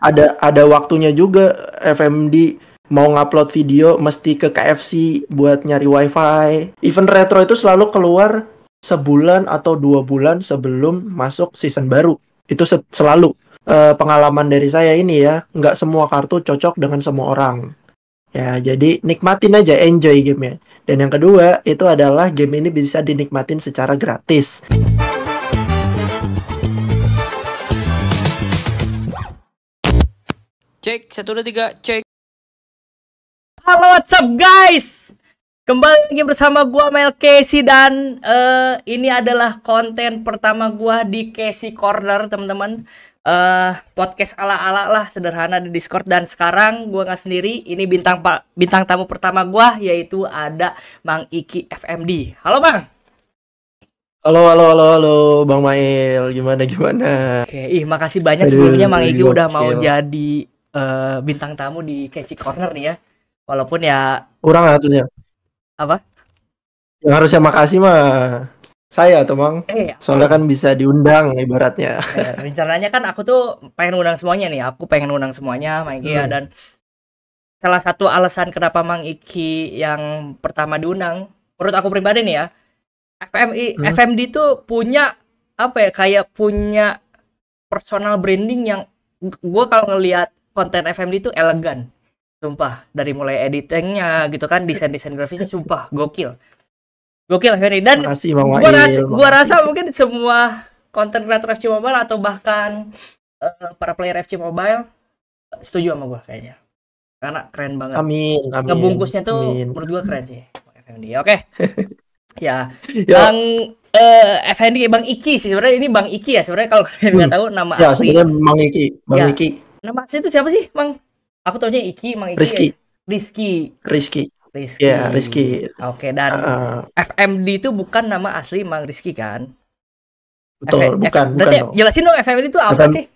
ada waktunya juga FMD mau ngupload video mesti ke KFC buat nyari wifi. Event retro itu selalu keluar sebulan atau 2 bulan sebelum masuk season baru. Itu selalu pengalaman dari saya ini ya. Nggak semua kartu cocok dengan semua orang. Ya, jadi nikmatin aja, enjoy gamenya. Dan yang kedua itu adalah game ini bisa dinikmatin secara gratis. Cek 1, 2, 3, cek. Halo, what's up guys? Kembali lagi bersama gua Mailcasi dan ini adalah konten pertama gua di Casi Corner, teman-teman. Podcast ala-ala lah, sederhana di Discord, dan sekarang gua nggak sendiri. Ini bintang tamu pertama gua, yaitu ada Mang Iki FMD. Halo, Bang. Halo, Bang Mail. Gimana? Oke, makasih banyak sebelumnya Mang Iki udah mau jadi bintang tamu di Casi Corner nih ya. Walaupun ya kurang harusnya. Apa? Yang harusnya makasih mah saya atau Bang. Soalnya kan bisa diundang ibaratnya. Rencananya kan aku tuh pengen undang semuanya nih. Aku pengen undang semuanya Mang Iki ya, dan salah satu alasan kenapa Mang Iki yang pertama diundang menurut aku pribadi nih ya. FMD tuh punya apa ya? Kayak punya personal branding yang gue kalau ngelihat konten FMD tuh elegan. Sumpah, dari mulai editingnya gitu kan, desain grafisnya sumpah gokil. Gokil FMD, dan gua rasa mungkin semua konten kreator FC Mobile atau bahkan para player FC Mobile setuju sama gua kayaknya. Karena keren banget. Amin. Ngebungkusnya tuh menurut gua keren sih FMD. Oke. Ya. Bang FMD, Bang Iki sih sebenarnya, ini Bang Iki ya sebenarnya kalau kalian nggak tahu nama asli. Ya, sebenarnya Mang Iki, Bang ya. Iki. Nama asli itu siapa sih, Mang? Aku taunya Iki, Mang Iki. Rizki. Ya, Rizki. Oke, dan FMD itu bukan nama asli Mang Rizki kan? Betul, bukan. Jelasin dong FMD itu apa sih?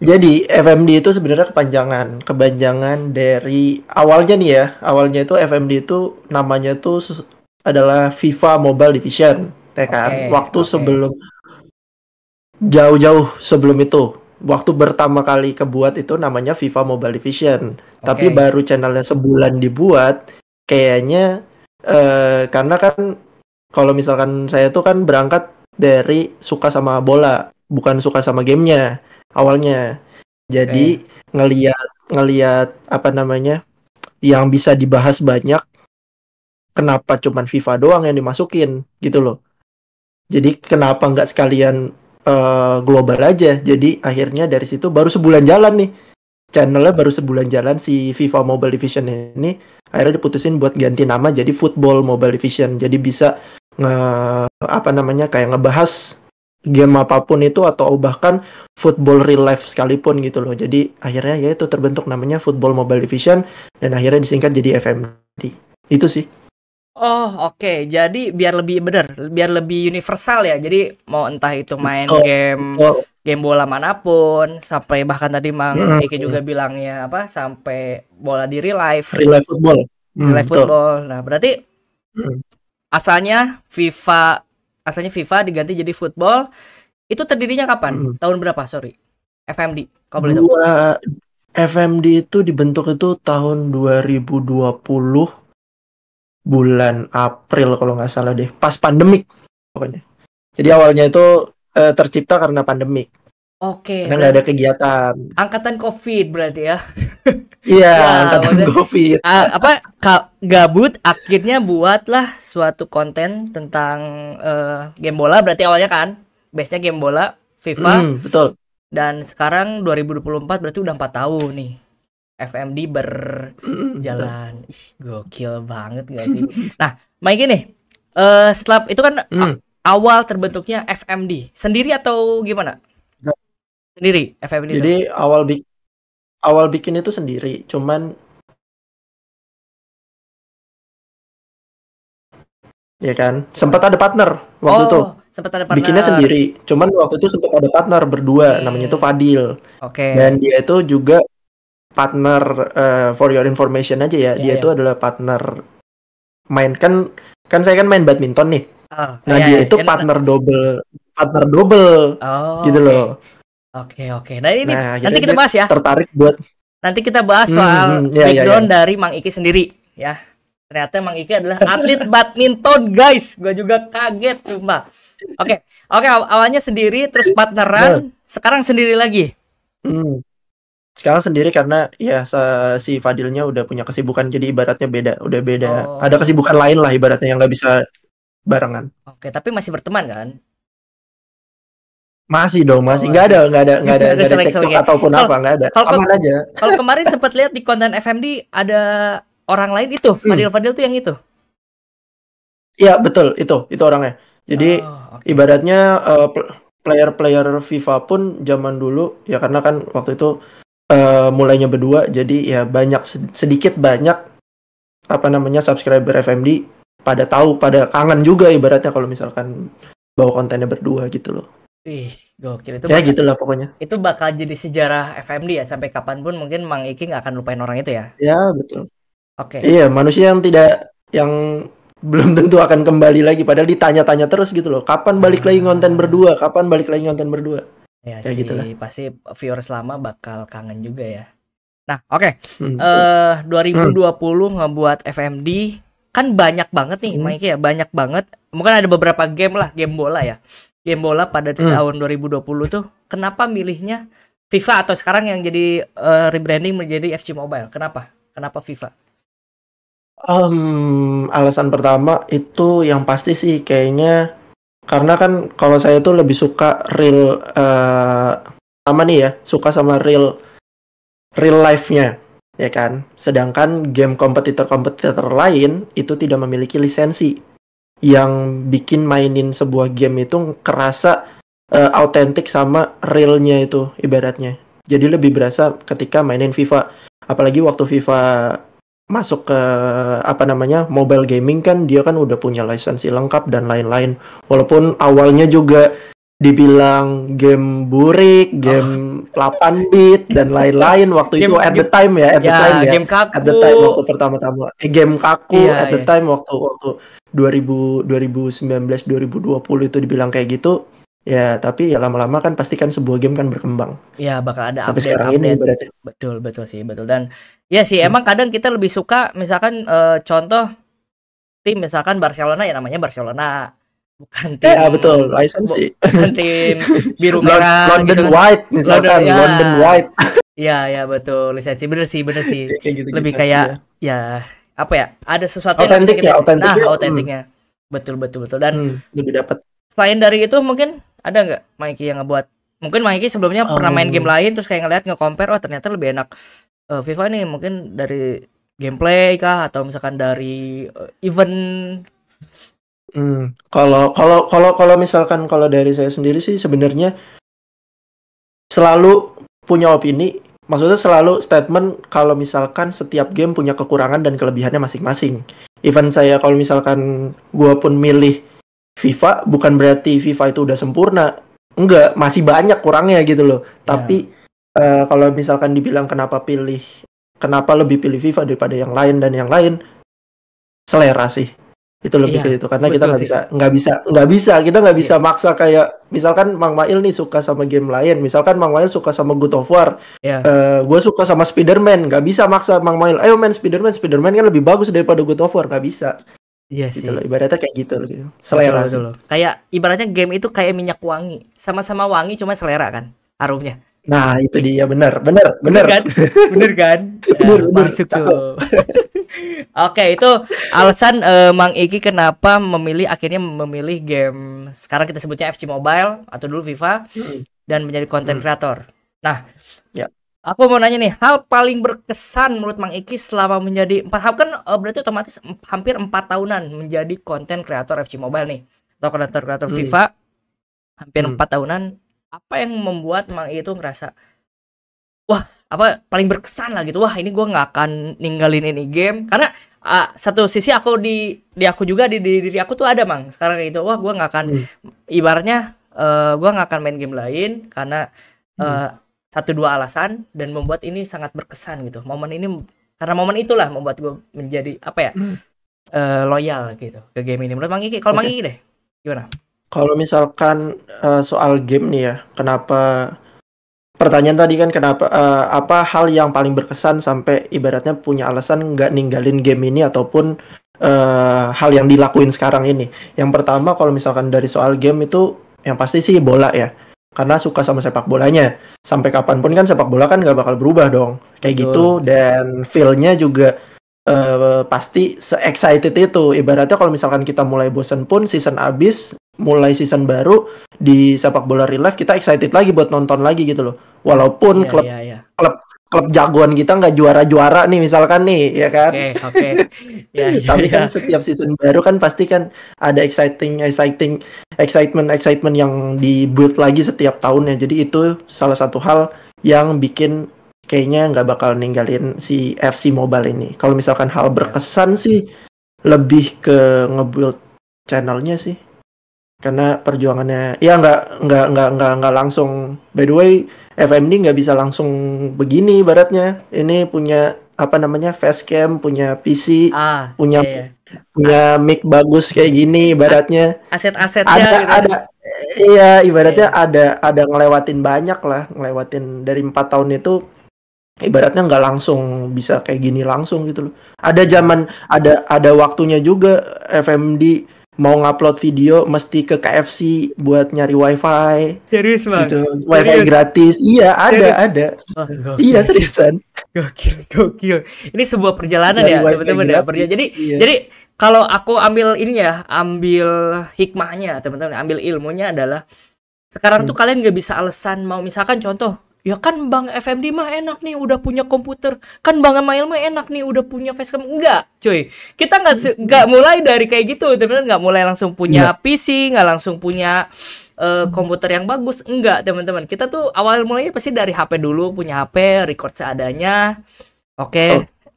Jadi, FMD itu sebenarnya kepanjangan dari awalnya nih ya. Awalnya itu FMD itu namanya tuh adalah FIFA Mobile Division, ya kan? Sebelum jauh-jauh sebelum itu. Waktu pertama kali kebuat itu namanya FIFA Mobile Division, tapi baru channelnya sebulan dibuat, kayaknya karena kan kalau misalkan saya tuh kan berangkat dari suka sama bola, bukan suka sama gamenya awalnya. Jadi ngelihat apa namanya yang bisa dibahas banyak, kenapa cuman FIFA doang yang dimasukin gitu loh. Jadi kenapa nggak sekalian global aja. Jadi akhirnya dari situ baru sebulan jalan nih channelnya, baru sebulan jalan si FIFA Mobile Division ini, akhirnya diputusin buat ganti nama jadi Football Mobile Division. Jadi bisa kayak ngebahas game apapun itu, atau bahkan football real life sekalipun gitu loh. Jadi akhirnya ya itu terbentuk namanya Football Mobile Division, dan akhirnya disingkat jadi FMD. Itu sih. Jadi biar lebih bener, biar lebih universal ya. Jadi mau entah itu main game bola manapun, sampai bahkan tadi Mang Iki juga bilangnya apa, sampai bola di real life football. Real life football. Nah, berarti asalnya FIFA diganti jadi football. Itu terdirinya kapan? Tahun berapa? Sorry. FMD. Kau boleh tahu? FMD itu dibentuk itu tahun 2020. Bulan April kalau nggak salah deh, pas pandemik pokoknya. Jadi awalnya itu tercipta karena pandemik. Karena nggak ada kegiatan. Angkatan COVID berarti ya? Iya, angkatan COVID. Gabut, akhirnya buatlah suatu konten tentang game bola. Berarti awalnya kan, base-nya game bola, FIFA. Betul. Dan sekarang 2024 berarti udah 4 tahun nih FMD berjalan. Gokil banget gak sih? Nah, Mang Iki nih, setelah itu kan awal terbentuknya FMD sendiri atau gimana? Sendiri FMD. Jadi itu? awal bikin itu sendiri, cuman ya kan, sempat ada partner waktu itu. Sempat ada partner. Bikinnya sendiri, cuman waktu itu sempat ada partner berdua, namanya itu Fadil. Dan dia itu juga partner, for your information aja ya, dia itu adalah partner main, kan saya kan main badminton nih. Nah, dia itu partner double gitu loh. Oke. Nah ini nanti kita bahas ya. Tertarik buat. Nanti kita bahas soal background dari Mang Iki sendiri ya. Ternyata Mang Iki adalah atlet badminton, guys. Gue juga kaget cuma. Oke, awalnya sendiri terus partneran, sekarang sendiri lagi. Sekarang sendiri karena ya si Fadilnya udah punya kesibukan, jadi ibaratnya beda. Ada kesibukan lain lah ibaratnya yang nggak bisa barengan. Oke, tapi masih berteman kan? Masih dong, masih nggak ada cekcok ataupun apa, nggak ada. Aman aja. Kalau kemarin sempat lihat di konten FMD ada orang lain itu, Fadil tuh yang itu. Iya betul, itu orangnya. Jadi ibaratnya player-player FIFA pun zaman dulu ya, karena kan waktu itu mulainya berdua, jadi ya sedikit banyak apa namanya subscriber FMD pada kangen juga ibaratnya kalau misalkan bawa kontennya berdua gitu loh. Wih, gokil itu. Ya gitulah pokoknya. Itu bakal jadi sejarah FMD ya, sampai kapanpun mungkin Mang Iki nggak akan lupain orang itu ya. Ya betul. Oke. Iya, manusia yang belum tentu akan kembali lagi, padahal ditanya-tanya terus gitu loh. Kapan balik lagi konten berdua? Kapan balik lagi konten berdua? Ya, ya gitulah. Pasti viewers lama bakal kangen juga ya. Nah, oke. 2020 ngebuat FMD kan banyak banget nih, Mang Iki ya, banyak banget. Mungkin ada beberapa game lah, game bola ya. Game bola pada tahun 2020 tuh kenapa milihnya FIFA atau sekarang yang jadi rebranding menjadi FC Mobile? Kenapa FIFA? Alasan pertama itu yang pasti sih kayaknya karena kan kalau saya tuh lebih suka real sama nih ya, suka sama real life-nya ya kan. Sedangkan game kompetitor lain itu tidak memiliki lisensi yang bikin mainin sebuah game itu kerasa autentik sama realnya itu ibaratnya. Jadi lebih berasa ketika mainin FIFA. Apalagi waktu FIFA masuk ke mobile gaming kan dia kan udah punya lisensi lengkap dan lain-lain. Walaupun awalnya juga dibilang game burik, game 8 bit dan lain-lain waktu game, itu at the time ya. Game kaku. At the time waktu pertama-tama. Game kaku the time waktu 2019 2020 itu dibilang kayak gitu. Ya, tapi ya lama-lama kan pasti kan sebuah game kan berkembang. Ya, bakal ada sampai update. Sekarang ini berarti. Betul. Dan ya sih emang kadang kita lebih suka misalkan contoh tim misalkan Barcelona ya, namanya Barcelona. Bukan tim, betul, lisensi. Bukan tim biru merah, London gitu. White misalkan, London White. Iya, betul, lisensi. Bener sih. Gitu, lebih kayak ada sesuatu autentik yang autentiknya. Betul. Dan lebih dapat. Selain dari itu mungkin ada nggak Mang Iki yang ngebuat? Mungkin Mang Iki sebelumnya pernah main game lain terus kayak ngelihat nge-compare, oh ternyata lebih enak FIFA nih, mungkin dari gameplay kah atau misalkan dari event. Kalau misalkan kalau dari saya sendiri sih sebenarnya selalu punya opini, maksudnya selalu statement kalau misalkan setiap game punya kekurangan dan kelebihannya masing-masing. Even saya kalau misalkan gua pun milih FIFA bukan berarti FIFA itu udah sempurna. Enggak, masih banyak kurangnya gitu loh. Tapi kalau misalkan dibilang kenapa lebih pilih FIFA daripada yang lain, selera sih. Itu lebih ke itu karena kita nggak bisa maksa. Kayak misalkan Mang Mail nih suka sama game lain, misalkan Mang Mail suka sama God of War, gue suka sama Spider-Man, nggak bisa maksa Mang Mail ayo main Spider-Man kan lebih bagus daripada God of War, nggak bisa. Iya sih, gitu loh, ibaratnya kayak gitu. Selera loh, kayak ibaratnya game itu kayak minyak wangi, sama-sama wangi cuma selera kan aromnya. Nah itu dia, bener kan, masuk tuh. Oke, itu alasan Mang Iki kenapa akhirnya memilih game sekarang kita sebutnya FC Mobile atau dulu FIFA dan menjadi konten kreator. Nah, aku mau nanya nih, hal paling berkesan menurut Mang Iki selama menjadi berarti otomatis hampir 4 tahunan menjadi konten kreator FC Mobile nih atau konten kreator FIFA hampir 4 tahunan. Apa yang membuat Mang Iki itu ngerasa wah, apa paling berkesan lah gitu, wah ini gue nggak akan ninggalin ini game, karena satu sisi aku di diri aku tuh ada Mang sekarang kayak gitu, wah gue nggak akan ibaratnya gue nggak akan main game lain karena 1-2 alasan, dan membuat ini sangat berkesan gitu momen ini, karena momen itulah membuat gue menjadi loyal gitu ke game ini. Menurut Mang Iki, kalau Mang Iki deh gimana? Kalau misalkan soal game nih ya, kenapa pertanyaan tadi kan kenapa apa hal yang paling berkesan sampai ibaratnya punya alasan nggak ninggalin game ini ataupun hal yang dilakuin sekarang ini. Yang pertama kalau misalkan dari soal game itu yang pasti sih bola ya. Karena suka sama sepak bolanya. Sampai kapanpun kan sepak bola kan gak bakal berubah dong. Kayak gitu. Dan feel-nya juga pasti se-excited itu. Ibaratnya kalau misalkan kita mulai bosen pun, season abis, mulai season baru, di sepak bola real life kita excited lagi buat nonton lagi gitu loh. Walaupun klub jagoan kita nggak juara-juara nih misalkan nih, ya kan? Oke. Tapi kan setiap season baru kan pasti kan ada excitement yang dibuat lagi setiap tahunnya. Jadi itu salah satu hal yang bikin kayaknya nggak bakal ninggalin si FC Mobile ini. Kalau misalkan hal berkesan sih lebih ke nge-build channelnya sih, karena perjuangannya ya nggak langsung. By the way, FMD nggak bisa langsung begini baratnya. Ini punya apa namanya facecam, punya PC, punya mic bagus kayak gini ibaratnya. Aset-asetnya ada, ibaratnya ada ngelewatin banyak lah, ngelewatin dari 4 tahun itu ibaratnya nggak langsung bisa kayak gini langsung gitu loh. Ada zaman, ada waktunya juga FMD mau ngupload video mesti ke KFC buat nyari wifi. Serius banget? Gitu. Wifi serius? Gratis. Iya, ada. Iya, seriusan. Gokil. Ini sebuah perjalanan dari ya, teman-teman ya. Jadi kalau aku ambil ini ya, ambil hikmahnya, teman-teman, ambil ilmunya adalah sekarang tuh kalian gak bisa alasan mau misalkan contoh, ya kan Bang FMD mah enak nih udah punya komputer, kan Bang Amail mah enak nih udah punya facecam. Enggak cuy, kita nggak mulai dari kayak gitu, teman-teman. Nggak mulai langsung punya PC, nggak langsung punya komputer yang bagus. Enggak, teman-teman, kita tuh awal mulanya pasti dari HP dulu, punya HP, record seadanya.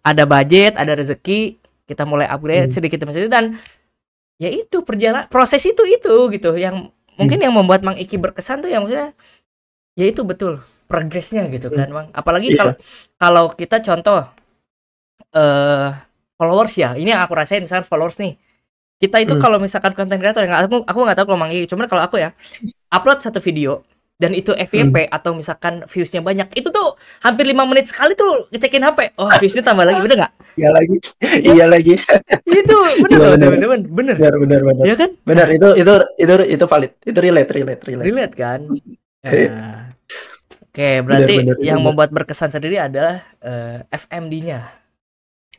Ada budget, ada rezeki, kita mulai upgrade sedikit demi sedikit. Dan ya itu perjalanan proses itu gitu yang mungkin yang membuat Mang Iki berkesan tuh, yang maksudnya ya itu betul progresnya gitu kan, Bang. Apalagi kalau kita contoh followers ya. Ini yang aku rasain, misalkan followers nih. Kita itu kalau misalkan konten kreator, aku nggak tahu kalau Mang Iki, cuman kalau aku ya upload satu video dan itu FYP atau misalkan viewsnya banyak, itu tuh hampir 5 menit sekali tuh ngecekin HP. Oh, viewsnya tambah lagi, bener nggak? Iya lagi. Itu bener, teman-teman. Bener. Iya kan? Bener, itu valid. Itu relate. Relate kan? Nah. Oke, berarti yang membuat berkesan sendiri adalah FMD-nya,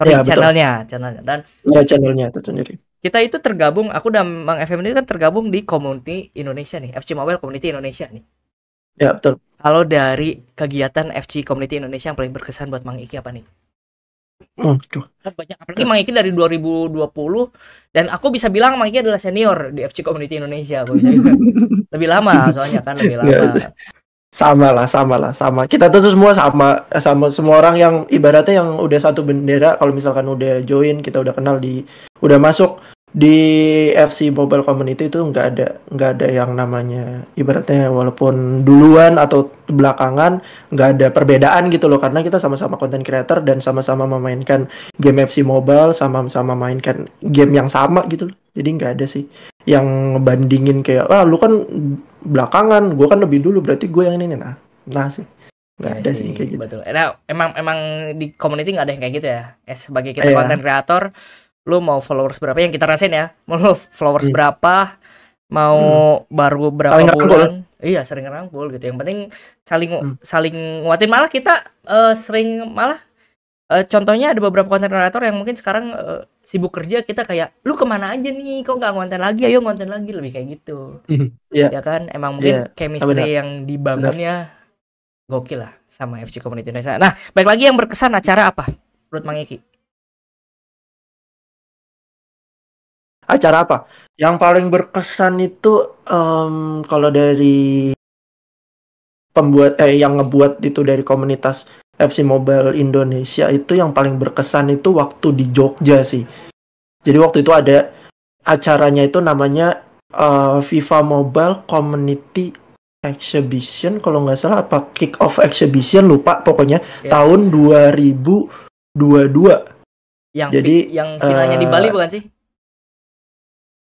channelnya. Dan channelnya itu sendiri. Kita itu tergabung, aku dan Mang FMD kan tergabung di community Indonesia nih, FC Mobile Community Indonesia nih. Ya betul. Kalau dari kegiatan FC Community Indonesia yang paling berkesan buat Mang Iki apa nih? Banyak, apalagi Mang Iki dari 2020, dan aku bisa bilang Mang Iki adalah senior di FC Community Indonesia. Aku bisa bilang. Lebih lama soalnya kan, lebih lama. Sama lah. Kita tuh semua sama semua orang yang ibaratnya yang udah satu bendera. Kalau misalkan udah join, kita udah kenal udah masuk di FC Mobile Community itu nggak ada yang namanya ibaratnya walaupun duluan atau belakangan, nggak ada perbedaan gitu loh, karena kita sama-sama content creator dan sama-sama memainkan game FC Mobile, sama-sama mainkan game yang sama gitu loh. Jadi nggak ada sih yang ngebandingin kayak lu kan belakangan, gue kan lebih dulu berarti gue yang ini. Nah sih nggak ada sih kayak gitu. Betul. Nah, emang di community nggak ada yang kayak gitu ya. Sebagai kita konten kreator, lu mau followers berapa yang kita rasain ya, mau lu followers berapa, mau baru berapa saling bulan rangkul. Iya, sering ngerangkul gitu, yang penting saling nguatin. Malah kita contohnya ada beberapa konten kreator yang mungkin sekarang sibuk kerja, kita kayak lu kemana aja nih, kok nggak ngonten lagi, ayo ngonten lagi, lebih kayak gitu. Ya kan, emang mungkin chemistry yang dibangunnya gokil lah sama FC Community Indonesia. Nah, baik, lagi yang berkesan acara apa menurut Mang Iki? Acara apa yang paling berkesan itu kalau dari pembuat yang ngebuat itu dari komunitas FC Mobile Indonesia itu yang paling berkesan itu waktu di Jogja sih. Jadi waktu itu ada acaranya itu namanya FIFA Mobile Community Exhibition kalau nggak salah, apa Kick off Exhibition, lupa pokoknya, tahun 2022. Jadi yang finalnya di Bali bukan sih?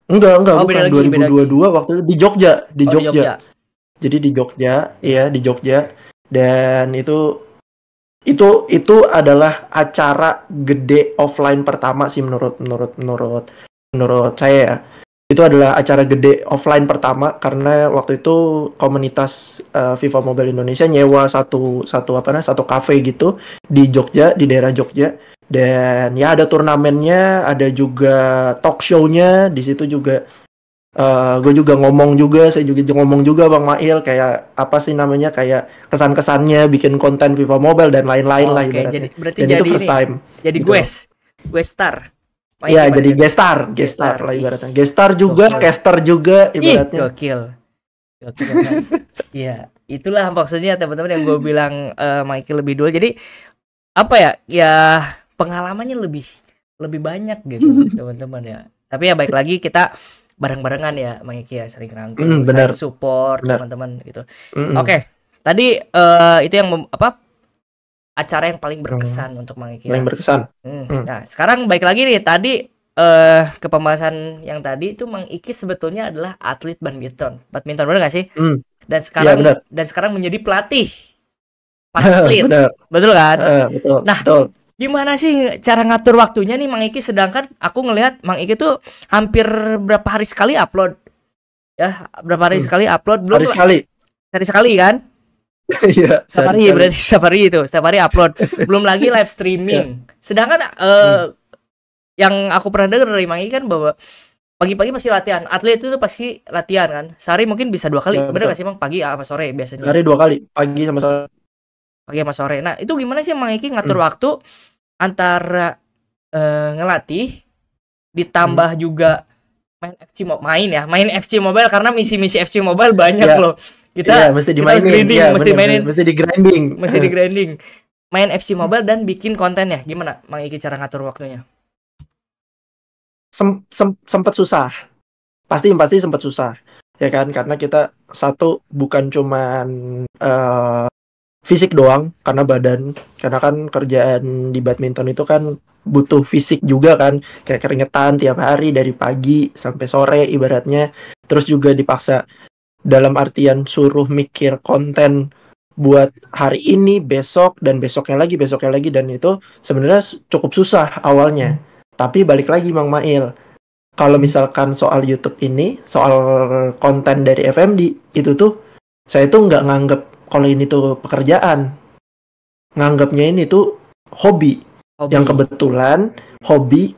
Enggak, bukan lagi, 2022 waktu itu di Jogja. Jadi di Jogja. Dan itu adalah acara gede offline pertama sih menurut saya ya. Itu adalah acara gede offline pertama karena waktu itu komunitas FIFA Mobile Indonesia nyewa satu cafe gitu di Jogja, di daerah Jogja. Dan ya ada turnamennya, ada juga talk show-nya di situ juga. Gue juga ngomong juga, saya juga ngomong juga Bang Mail kayak apa sih namanya, kayak kesan-kesannya bikin konten FIFA Mobile dan lain-lain lah ibaratnya. Berarti dan jadi itu first time. Jadi gitu. guest star. Iya, jadi guest star lah ibaratnya. Guest star juga, gokil. Caster juga ibaratnya. Gokil kan. Iya, itulah maksudnya teman-teman yang gue bilang Michael lebih dulu. Jadi apa ya? Ya pengalamannya lebih banyak gitu teman-teman ya. Tapi ya baik lagi kita bareng-barengan ya Mang Iki ya, sering rangkul, sering support teman-teman gitu. Oke. Tadi itu yang acara yang paling berkesan untuk Mang Iki. Paling berkesan. Nah, sekarang baik lagi nih tadi ke pembahasan yang tadi itu Mang Iki sebetulnya adalah atlet badminton benar nggak sih? Dan sekarang ya, dan sekarang menjadi pelatih atlet. Betul kan? Betul. Nah, gimana sih cara ngatur waktunya nih Mang Iki? Sedangkan aku ngelihat Mang Iki tuh hampir berapa hari sekali upload? Ya, berapa hari sekali upload? Belum. Hari sekali kan? Iya, setiap hari berarti setiap hari upload. Belum lagi live streaming. Yeah. Sedangkan yang aku pernah dengar dari Mang Iki kan bahwa pagi-pagi pasti latihan. Atlet itu pasti latihan kan. Sehari mungkin bisa 2 kali. Bener gak sih Mang? Pagi sama sore biasanya. Hari 2 kali, pagi sama sore. Nah, itu gimana sih Mang Iki ngatur waktu antara ngelatih ditambah juga main FC Mobile karena misi-misi FC Mobile banyak loh. Kita mesti di grinding main FC Mobile dan bikin kontennya. Gimana Mang Iki cara ngatur waktunya? Sempat susah, pasti sempat susah ya kan, karena kita satu bukan cuman fisik doang, karena badan, karena kan kerjaan di badminton itu kan butuh fisik juga kan, kayak keringetan tiap hari dari pagi sampai sore ibaratnya. Terus juga dipaksa dalam artian suruh mikir konten buat hari ini, besok, dan besoknya lagi, dan itu sebenarnya cukup susah awalnya. Tapi balik lagi Mang Mail, kalau misalkan soal YouTube ini, soal konten dari FMD, itu tuh saya tuh nggak nganggep kalau ini tuh pekerjaan, nganggapnya ini tuh hobi. Yang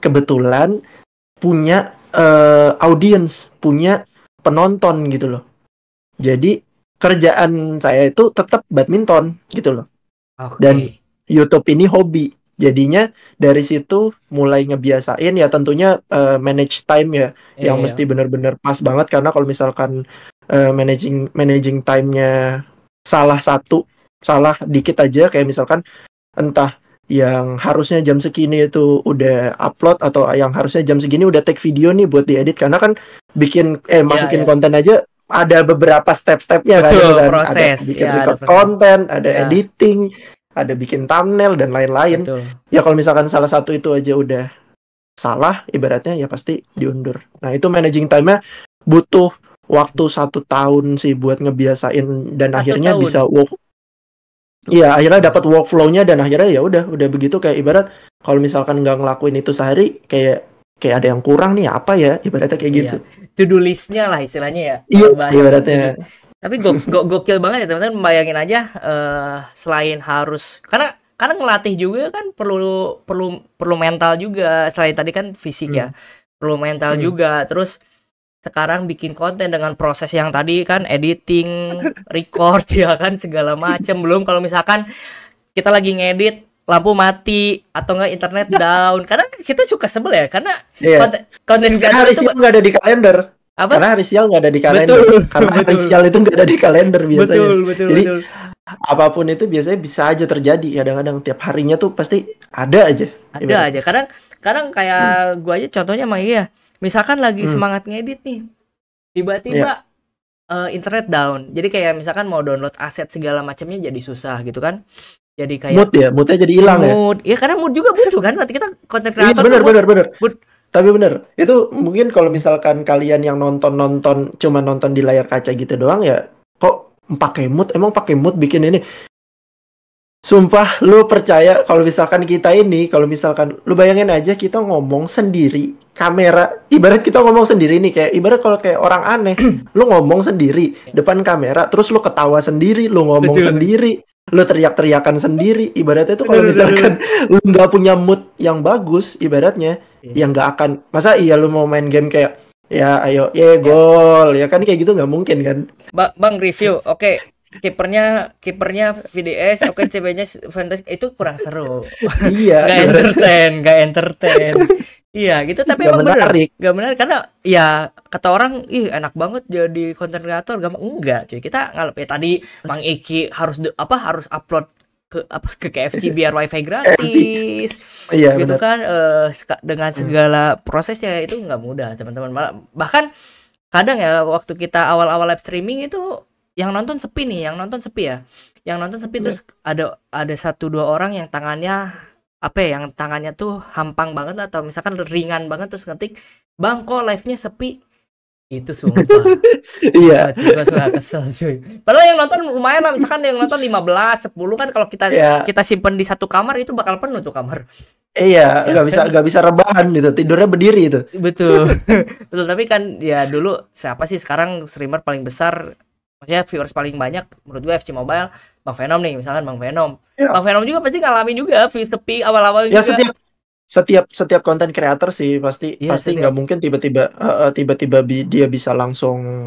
kebetulan punya audience, punya penonton gitu loh. Jadi kerjaan saya itu tetap badminton gitu loh. Okay. Dan YouTube ini hobi. Jadinya dari situ mulai ngebiasain ya, tentunya manage time ya, yang mesti benar-benar pas banget, karena kalau misalkan managing time-nya salah dikit aja, kayak misalkan entah yang harusnya jam segini itu udah upload atau yang harusnya jam segini udah take video nih buat diedit, karena kan bikin masukin konten aja ada beberapa step-stepnya kan, ada bikin record konten, ada editing, ada bikin thumbnail dan lain-lain. Betul. Ya kalau misalkan salah satu itu aja udah salah ibaratnya ya pasti diundur. Nah itu managing time-nya butuh waktu 1 tahun sih buat ngebiasain, dan akhirnya bisa akhirnya dapat workflow-nya, dan akhirnya ya udah begitu, kayak ibarat kalau misalkan nggak ngelakuin itu sehari kayak ada yang kurang nih, apa ya ibaratnya kayak gitu. To-do list-nya lah istilahnya ya. Iya, ibaratnya. Gitu. Tapi gokil banget ya teman-teman, bayangin aja selain harus karena ngelatih juga kan perlu mental juga, selain tadi kan fisik ya. Perlu mental juga. Terus sekarang bikin konten dengan proses yang tadi kan editing, record ya kan, segala macam. Belum kalau misalkan kita lagi ngedit lampu mati atau enggak internet down, karena kita suka sebel ya, karena konten kreator itu nggak ada di kalender. Apa? Karena hari sial nggak ada di kalender. Betul. Karena hari sial itu nggak ada di kalender biasanya. Betul. Jadi apapun itu biasanya bisa aja terjadi. Kadang-kadang tiap harinya tuh pasti ada aja. Kadang kayak gua aja contohnya Mang Iki ya. Misalkan lagi semangat ngedit nih, tiba-tiba internet down. Jadi kayak misalkan mau download aset segala macamnya jadi susah gitu kan. Jadi kayak moodnya jadi hilang ya. Iya, karena mood juga muncul kan. Nanti kita konten kreator. Bener. Tapi bener, itu mungkin kalau misalkan kalian yang nonton cuma nonton di layar kaca gitu doang ya, kok pakai mood, emang pakai mood bikin ini. Sumpah, lu percaya kalau misalkan kita ini, kalau misalkan lu bayangin aja kita ngomong sendiri, kamera, ibarat kita ngomong sendiri nih, kayak ibarat kalau kayak orang aneh, lu ngomong sendiri depan kamera, terus lu ketawa sendiri, lu ngomong sendiri, lu teriak-teriakan sendiri, ibaratnya itu kalau misalkan lu nggak punya mood yang bagus, ibaratnya yang nggak akan, masa iya lu mau main game kayak ya ayo, ya gol, ya kan kayak gitu nggak mungkin kan? Bang review, oke. Kipernya VDS, oke, CB-nya Fantasy, itu kurang seru. Iya. gak entertain. Iya gitu, tapi gak emang menarik. Bener, gak menarik karena ya kata orang, ih enak banget jadi konten kreator, gampang. Enggak cuy, kita ngalep ya tadi Mang Iki harus upload ke KFC biar wifi gratis. Iya, gitu bener. Kan dengan segala prosesnya itu nggak mudah teman-teman, bahkan kadang ya waktu kita awal-awal live streaming itu yang nonton sepi terus ada satu dua orang yang tangannya tuh hampang banget lah, atau misalkan ringan banget, terus ngetik, "Bang, kok live-nya sepi?" Itu sumpah. Iya. Suka kesel cuy. Padahal yang nonton lumayan lah, misalkan yang nonton 15, 10 kan, kalau kita simpen di satu kamar itu bakal penuh tuh kamar. Iya, nggak bisa rebahan gitu, tidurnya berdiri itu. Betul. Betul, tapi kan ya dulu siapa sih sekarang streamer paling besar, maksudnya viewers paling banyak, menurut gue FC Mobile, Bang Venom nih, misalkan Bang Venom. Ya. Bang Venom juga pasti ngalamin juga views tepi awal-awal ya, juga. Ya setiap konten creator sih pasti nggak mungkin tiba-tiba dia bisa langsung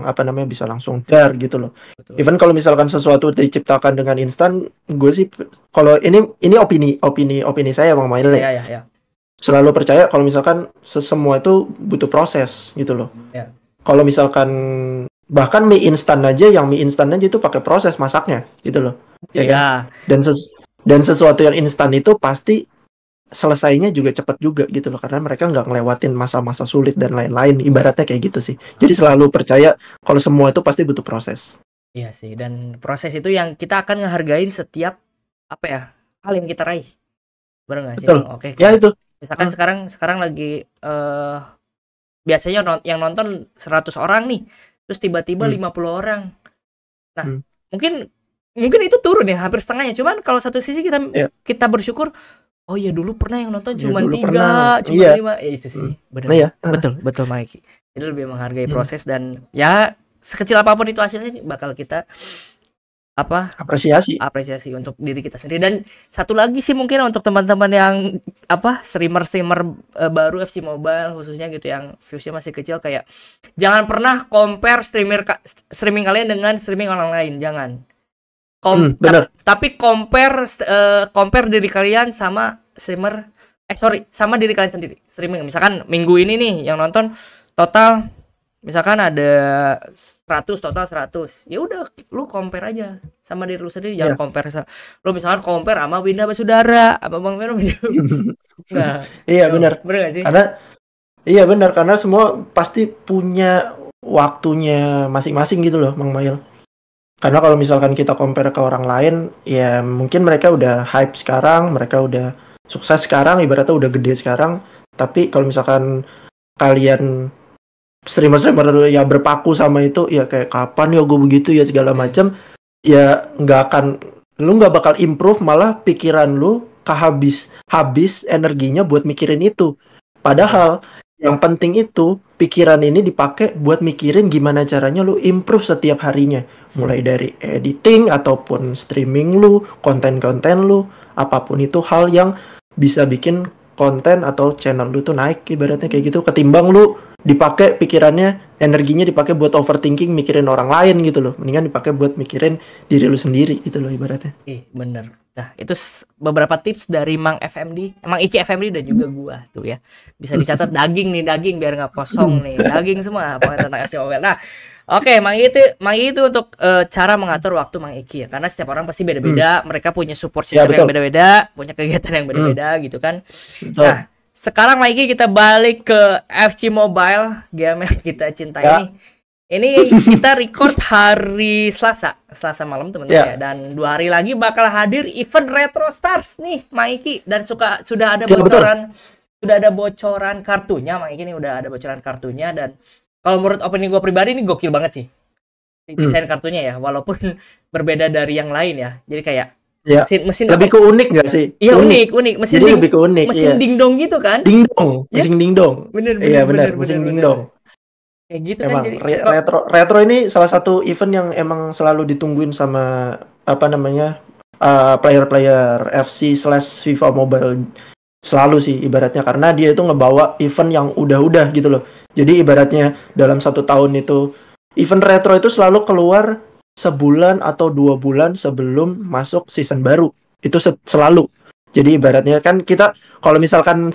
dar gitu loh. Betul. Even kalau misalkan sesuatu diciptakan dengan instan, gue sih kalau ini opini saya Bang Mail. Ya. Selalu percaya kalau misalkan semua itu butuh proses gitu loh. Ya. Kalau misalkan bahkan mie instan aja itu pakai proses masaknya gitu loh, ya kan? Dan sesuatu yang instan itu pasti selesainya juga cepat juga gitu loh, karena mereka nggak ngelewatin masa-masa sulit dan lain-lain, ibaratnya kayak gitu sih. Jadi selalu percaya kalau semua itu pasti butuh proses. Iya sih, dan proses itu yang kita akan ngehargain setiap hal yang kita raih, bener nggak sih? Oke, ya itu misalkan sekarang lagi biasanya yang nonton 100 orang nih, terus tiba-tiba 50 orang. Nah, mungkin itu turun ya, hampir setengahnya. Cuman kalau satu sisi kita bersyukur, oh iya dulu pernah yang nonton cuma 3, cuma 5. Ya itu sih, benar. Nah, ya. Betul Mang Iki. Jadi lebih menghargai proses, dan ya sekecil apapun itu hasilnya bakal kita apresiasi untuk diri kita sendiri. Dan satu lagi sih mungkin untuk teman-teman yang streamer-streamer baru FC Mobile khususnya gitu, yang viewsnya masih kecil, kayak jangan pernah compare streaming kalian dengan streaming orang lain, jangan. Tapi compare diri kalian sama sama diri kalian sendiri streaming. Misalkan minggu ini nih yang nonton total misalkan ada 100, ya udah lu compare aja sama diri lu sendiri, jangan compare. Lu misalkan compare sama Winda Basudara, sama Bang Vero. Nah, iya benar. Benar gak sih? Karena semua pasti punya waktunya masing-masing gitu loh, Mang Mail. Karena kalau misalkan kita compare ke orang lain, ya mungkin mereka udah hype sekarang, mereka udah sukses sekarang, ibaratnya udah gede sekarang. Tapi kalau misalkan kalian streamer-streamer ya berpaku sama itu, ya kayak kapan ya gue begitu ya segala macam, ya lu nggak bakal improve, malah pikiran lu habis energinya buat mikirin itu. Padahal yang penting itu pikiran ini dipakai buat mikirin gimana caranya lu improve setiap harinya, mulai dari editing ataupun streaming lu, konten-konten lu, apapun itu hal yang bisa bikin konten atau channel lu tuh naik, ibaratnya kayak gitu, ketimbang lu dipakai pikirannya, energinya dipakai buat overthinking mikirin orang lain gitu loh. Mendingan dipakai buat mikirin diri lu sendiri gitu loh, ibaratnya. Bener. Nah, itu beberapa tips dari Mang FMD, Mang Iki FMD, dan juga gua tuh ya. Bisa dicatat, daging biar nggak kosong nih. Daging semua pokoknya tentang FC Mobile. Nah, oke, Mang Iki itu untuk cara mengatur waktu Mang Iki ya. Karena setiap orang pasti beda-beda, mereka punya support system yang beda-beda, punya kegiatan yang beda-beda gitu kan. Betul. Nah, sekarang Mang Iki kita balik ke FC Mobile, game yang kita cintai ini. Ini kita record hari Selasa malam teman-teman ya. Dan 2 hari lagi bakal hadir event Retro Stars nih Mang Iki, dan sudah ada bocoran kartunya. Mang Iki nih udah ada bocoran kartunya, dan kalau menurut opini gue pribadi ini gokil banget sih desain kartunya ya, walaupun berbeda dari yang lain ya. Jadi kayak Ya. Mesin lebih ke unik gak sih? Iya unik. Mesin jadi lebih ke unik. Mesin ya. Dingdong gitu kan? Dingdong, ya? Mesin dingdong. Bener. Iya benar, mesin dingdong. Kayak gitu emang, kan. Jadi retro ini salah satu event yang emang selalu ditungguin sama apa namanya player-player FC/FIFA Mobile selalu sih ibaratnya, karena dia itu ngebawa event yang udah-udah gitu loh. Jadi ibaratnya dalam satu tahun itu event retro itu selalu keluar sebulan atau 2 bulan sebelum masuk season baru. Itu selalu. Jadi ibaratnya kan kita kalau misalkan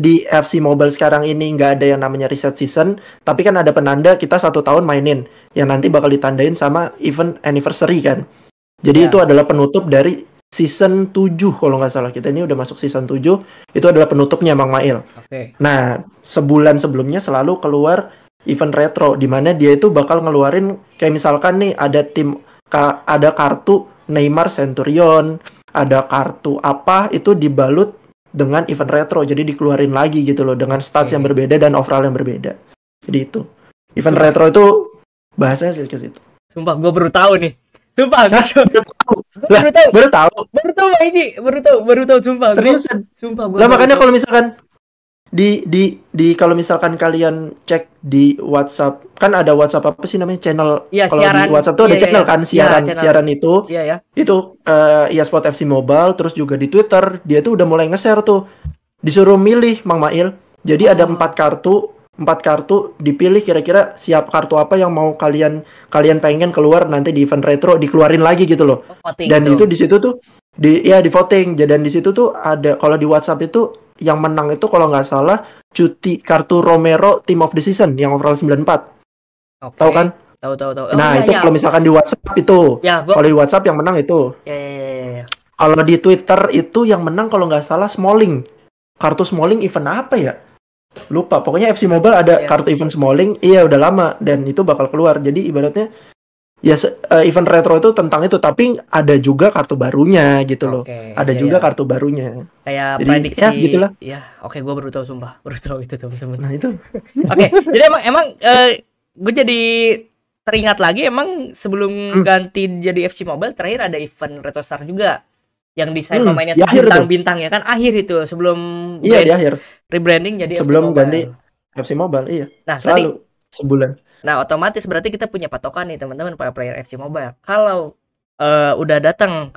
di FC Mobile sekarang ini nggak ada yang namanya reset season, tapi kan ada penanda kita 1 tahun mainin yang nanti bakal ditandain sama event anniversary kan. Jadi itu adalah penutup dari season 7 kalau nggak salah. Kita ini udah masuk season 7, itu adalah penutupnya Mang Mail. Okay. Nah, sebulan sebelumnya selalu keluar event retro, dimana dia itu bakal ngeluarin kayak misalkan nih ada tim ada kartu Neymar Centurion, ada kartu apa itu dibalut dengan event retro, jadi dikeluarin lagi gitu loh dengan stats yang berbeda dan overall yang berbeda. Jadi itu event retro itu bahasanya sih ke situ. Sumpah gue baru tahu nih. Sumpah baru tahu sumpah. Seriusan. Sumpah gue. Lah makanya kalau misalkan di kalau misalkan kalian cek di WhatsApp kan ada WhatsApp apa sih namanya channel ya, kalau di WhatsApp tuh ada channel kan siaran itu itu spot FC Mobile. Terus juga di Twitter dia tuh udah mulai nge-share tuh, disuruh milih Mang Mail. Jadi ada 4 kartu dipilih kira-kira siap kartu apa yang mau kalian pengen keluar nanti di event retro, dikeluarin lagi gitu loh. Dan itu di situ tuh di voting. Dan di situ tuh ada, kalau di WhatsApp itu yang menang itu kalau nggak salah cuti kartu Romero Team of the Season yang overall 94. Okay. Tahu kan? Tahu. Oh, nah, itu kalau misalkan di WhatsApp itu. Ya, kalau di WhatsApp yang menang itu. Ya. Kalau di Twitter itu yang menang kalau nggak salah Smalling. Kartu Smalling event apa ya? Lupa. Pokoknya FC Mobile ada kartu event Smalling. Iya, udah lama dan itu bakal keluar. Jadi ibaratnya event retro itu tentang itu, tapi ada juga kartu barunya gitu loh. Ada juga kartu barunya. Kayak prediksi. Ya, gitulah. Ya, gue baru tahu sumpah. Baru tahu itu, teman-teman. Nah, itu. Jadi emang gue jadi teringat lagi emang sebelum ganti jadi FC Mobile terakhir ada event Retro Stars juga. Yang desain pemainnya bintang-bintang ya kan akhir itu sebelum di akhir. Rebranding jadi sebelum ganti FC Mobile, Nah, selalu sebulan. Nah, otomatis berarti kita punya patokan nih teman-teman para player FC Mobile. Kalau udah datang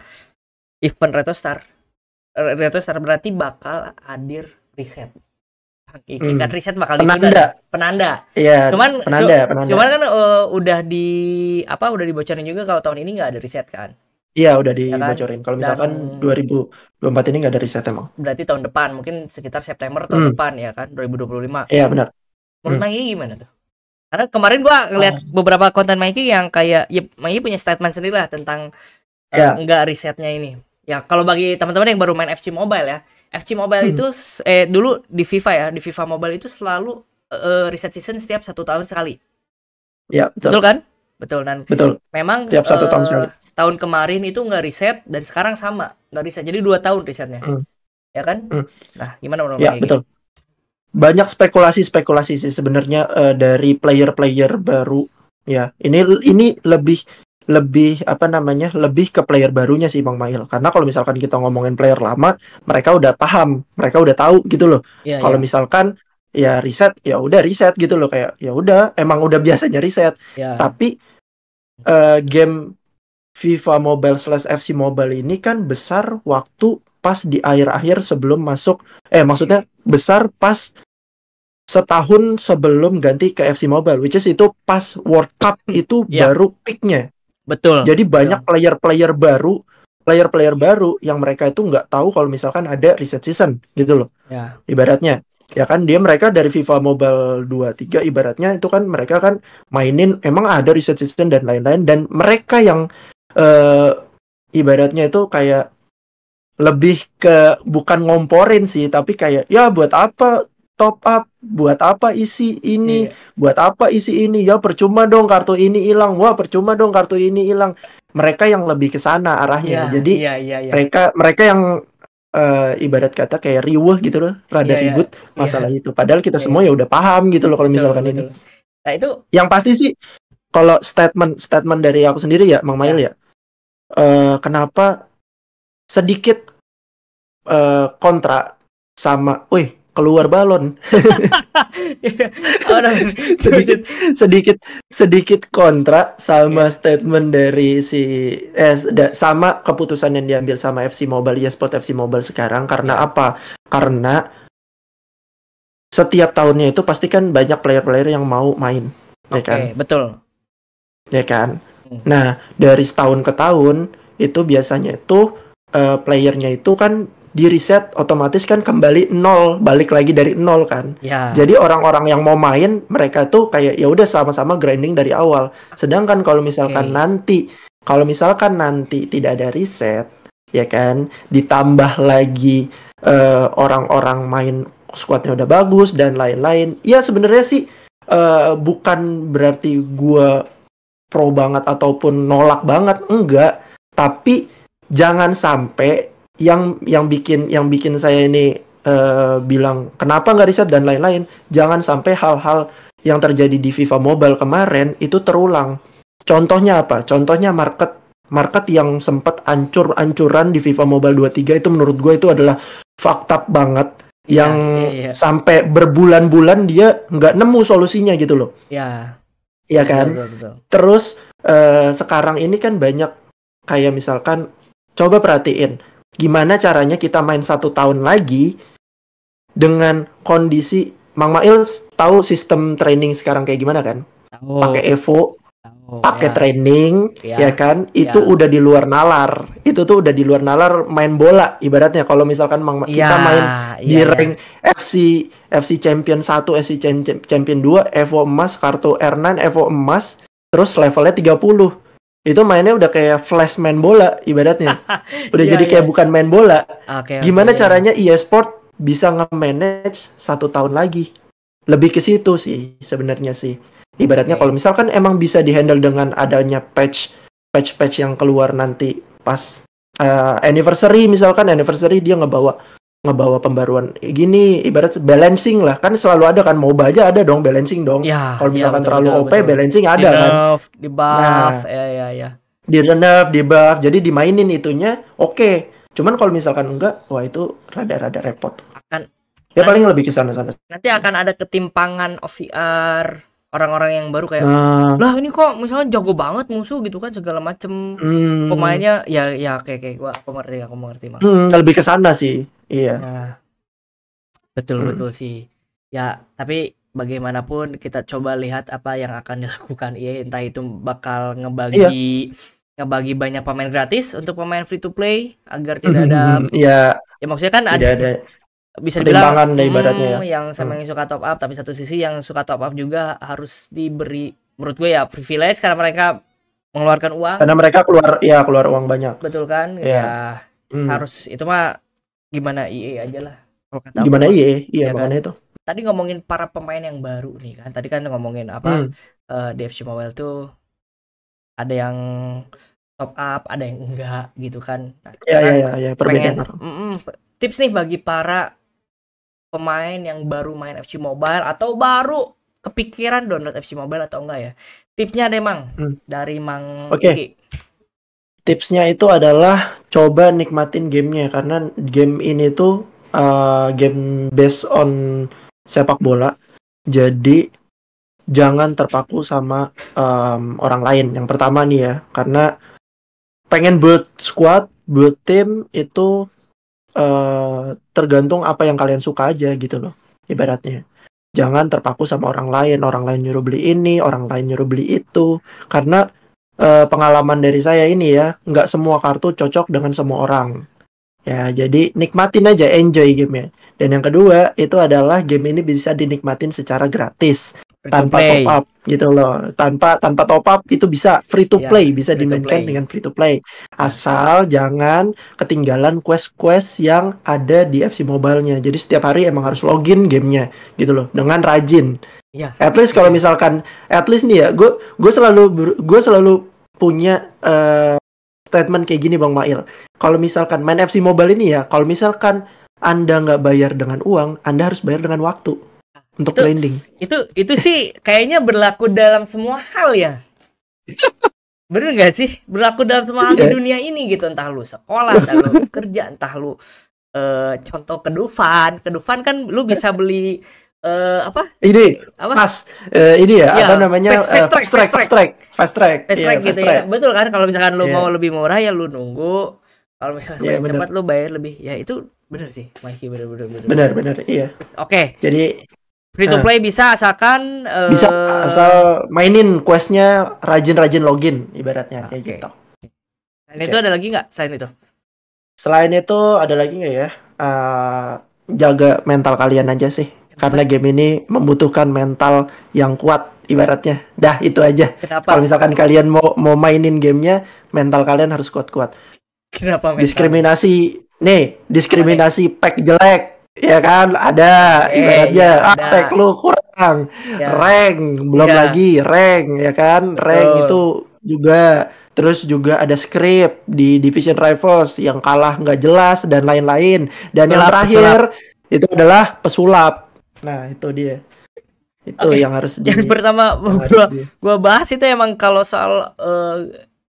event Retro Stars berarti bakal hadir reset. Kan reset bakal ditunda. Penanda. Iya. Cuman penanda. Cuman kan udah dibocorin juga kalau tahun ini nggak ada reset kan? Iya, udah dibocorin. Kalau misalkan 2024 ini nggak ada reset emang. Berarti tahun depan mungkin sekitar September tahun depan ya kan 2025. Iya, benar. Menurut Mang Iki gimana tuh? Karena kemarin gua ngeliat beberapa konten Mang Iki yang kayak Mang Iki punya statement sendiri lah tentang enggak risetnya ini. Ya kalau bagi teman-teman yang baru main FC Mobile ya, FC Mobile itu dulu di FIFA ya, di FIFA Mobile itu selalu reset season setiap 1 tahun sekali. Ya, betul. Betul kan? Betul dan betul. Memang setiap 1 tahun sekali. Tahun kemarin itu enggak reset dan sekarang sama, enggak reset. Jadi 2 tahun risetnya. Ya kan? Nah, gimana menurut Mang Iki? Ya, betul. Banyak spekulasi sih sebenarnya dari player-player baru ya. Ini lebih apa namanya? Lebih ke player barunya sih Bang Mail. Karena kalau misalkan kita ngomongin player lama, mereka udah paham, mereka udah tahu gitu loh. Yeah, kalau misalkan ya reset, ya udah reset gitu loh, kayak ya udah emang udah biasanya reset. Yeah. Tapi game FIFA Mobile /FC Mobile ini kan besar waktu pas di akhir-akhir sebelum masuk maksudnya besar pas setahun sebelum ganti ke FC Mobile, which is itu pas World Cup itu baru peaknya. Betul. Jadi banyak player-player baru yang mereka itu nggak tahu kalau misalkan ada reset season gitu loh. Yeah. Ibaratnya ya kan mereka dari FIFA Mobile 2, 3 ibaratnya itu kan mereka kan mainin emang ada reset season dan lain-lain, dan mereka yang ibaratnya itu kayak lebih ke bukan ngomporin sih, tapi kayak ya buat apa top up, buat apa isi ini, buat apa isi ini, ya percuma dong kartu ini hilang, wah percuma dong kartu ini hilang. Mereka yang lebih ke sana arahnya. Jadi mereka yang ibarat kata kayak riweh gitu loh, rada ribut masalah itu. Padahal kita semua ya udah paham gitu loh kalau misalkan betul. Ini. Nah, itu yang pasti sih kalau statement dari aku sendiri ya Mang Mail ya. Kenapa sedikit kontra sama, wih keluar balon. sedikit kontra sama statement dari si sama keputusan yang diambil sama FC Mobile, eSport FC Mobile sekarang. Karena apa? Karena setiap tahunnya itu pasti kan banyak player-player yang mau main. Ya kan? Betul. Ya kan? Nah, dari setahun ke tahun itu biasanya itu playernya itu kan di reset otomatis kan kembali nol, balik lagi dari nol kan. Ya. Jadi orang-orang yang mau main mereka tuh kayak ya udah sama-sama grinding dari awal. Sedangkan kalau misalkan nanti tidak ada reset, ya kan? Ditambah lagi orang-orang main squadnya udah bagus dan lain-lain. Ya sebenarnya sih bukan berarti gua pro banget ataupun nolak banget, enggak. Tapi jangan sampai yang bikin saya ini bilang kenapa nggak riset dan lain-lain. Jangan sampai hal-hal yang terjadi di FIFA Mobile kemarin itu terulang. Contohnya apa? Contohnya market yang sempat ancur-ancuran di FIFA Mobile 23 itu menurut gue itu adalah fakta banget. Yang sampai berbulan-bulan dia nggak nemu solusinya gitu loh. Iya. Iya kan? Betul, betul. Terus sekarang ini kan banyak kayak misalkan coba perhatiin gimana caranya kita main satu tahun lagi dengan kondisi. Mang Mail tahu sistem training sekarang kayak gimana kan? Pakai Evo, pakai training, ya kan? Itu udah di luar nalar. Itu tuh udah di luar nalar main bola ibaratnya. Kalau misalkan kita main di rank FC Champion 1, FC Champion 2, Evo emas, kartu R9, Evo emas, terus levelnya 30. Itu mainnya udah kayak flash main bola ibaratnya. Udah jadi kayak bukan main bola. Gimana caranya eSport bisa nge-manage satu tahun lagi? Lebih ke situ sih sebenarnya sih. Ibaratnya kalau misalkan emang bisa dihandle dengan adanya patch yang keluar nanti pas anniversary, misalkan anniversary dia ngebawa pembaruan gini, ibarat balancing lah kan, selalu ada kan, MOBA aja ada dong balancing dong. Ya, kalau misalkan terlalu OP balancing ada di kan. Di buff, di nerf, di buff. Jadi dimainin itunya Cuman kalau misalkan enggak, wah itu rada-rada repot. Ya paling lebih ke sana-sana. Nanti akan ada ketimpangan OVR. Orang-orang yang baru kayak lah ini kok misalnya jago banget musuh gitu kan segala macem pemainnya ya kayak gua aku mengerti banget. Lebih ke sana sih. Iya. Nah, betul sih. Ya, tapi bagaimanapun kita coba lihat apa yang akan dilakukan EA, entah itu bakal ngebagi banyak pemain gratis untuk pemain free to play agar tidak ada ya maksudnya kan ada bisa dibilang ibaratnya yang sama yang suka top up, tapi satu sisi yang suka top up juga harus diberi menurut gue ya privilege karena mereka mengeluarkan uang, karena mereka keluar uang banyak, betul kan? Harus itu mah gimana EA aja lah kalau kata gimana EA makanya kan? Itu tadi ngomongin para pemain yang baru nih kan, tadi kan ngomongin apa di FC Mobile tuh ada yang top up ada yang enggak gitu kan. Perbedaan tips nih bagi para pemain yang baru main FC Mobile atau baru kepikiran download FC Mobile atau enggak ya. Tipsnya deh Mang, dari Mang Iki. Tipsnya itu adalah coba nikmatin gamenya, karena game ini tuh game based on sepak bola. Jadi jangan terpaku sama orang lain. Yang pertama nih ya, karena pengen build squad, build team itu tergantung apa yang kalian suka aja gitu loh ibaratnya. Jangan terpaku sama orang lain nyuruh beli ini, orang lain nyuruh beli itu, karena pengalaman dari saya ini ya, nggak semua kartu cocok dengan semua orang ya. Jadi nikmatin aja, enjoy gamenya. Dan yang kedua itu adalah game ini bisa dinikmatin secara gratis tanpa top up gitu loh, tanpa top up itu bisa free to play, bisa dimainkan dengan free to play, asal jangan ketinggalan quest-quest yang ada di FC Mobile-nya. Jadi setiap hari emang harus login gamenya gitu loh dengan rajin. At least kalau misalkan nih ya, gue selalu punya statement kayak gini Bang Mail. Kalau misalkan main FC Mobile ini ya, kalau misalkan Anda nggak bayar dengan uang, Anda harus bayar dengan waktu untuk branding. Itu sih kayaknya berlaku dalam semua hal ya. Bener gak sih? Berlaku dalam semua hal di dunia ini gitu. Entah lu sekolah, entah lu kerja, entah lu contoh kedufan. Kedufan kan lu bisa beli fast track gitu ya. Betul kan? Kalau misalkan lu mau lebih murah ya lu nunggu. Kalau misalkan bayar cepat lu bayar lebih. Ya itu bener sih, Mikey, bener. Iya. Oke. Jadi free to play bisa asalkan asal mainin questnya, rajin-rajin login ibaratnya kayak gitu. Selain itu ada lagi nggak? Selain itu ada lagi nggak ya? Jaga mental kalian aja sih. Kenapa? Karena game ini membutuhkan mental yang kuat ibaratnya. Dah itu aja. Kalau misalkan kalian mau mainin gamenya, mental kalian harus kuat-kuat. Kenapa? Mental? Diskriminasi pack jelek. Ya kan, ada ibaratnya tag lu kurang, rank belum lagi rank ya kan. Betul. Rank itu juga, terus juga ada script di Division Rivals yang kalah nggak jelas dan lain-lain, dan yang terakhir itu adalah pesulap. Nah itu dia, itu yang harus di, yang pertama gua bahas itu emang kalau soal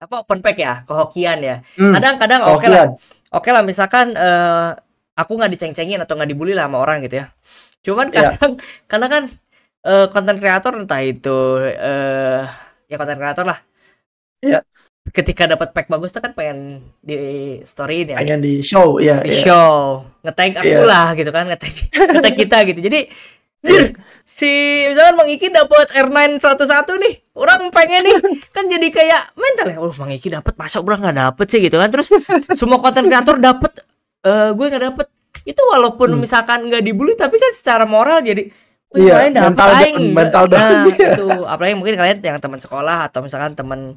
open pack ya, kehokian ya, kadang-kadang oke lah misalkan aku nggak diceng-cengin atau nggak dibully lah sama orang gitu ya. Cuman kadang karena kan konten kreator entah itu konten kreator lah. Iya. Ketika dapat pack bagus tuh kan pengen di storyin ya. Pengen di show ya. Di show. Ngetag aku lah gitu kan, ngetag kita gitu. Jadi si misalkan Mang Iki dapat R9 101 nih, orang pengen nih kan jadi kayak mental ya. Mang Iki dapat, masa orang nggak dapat sih gitu kan. Terus semua konten kreator dapat. Gue nggak dapet itu, walaupun misalkan nggak dibully tapi kan secara moral jadi kalian dapet mental banget gitu. Apalagi mungkin kalian yang teman sekolah atau misalkan teman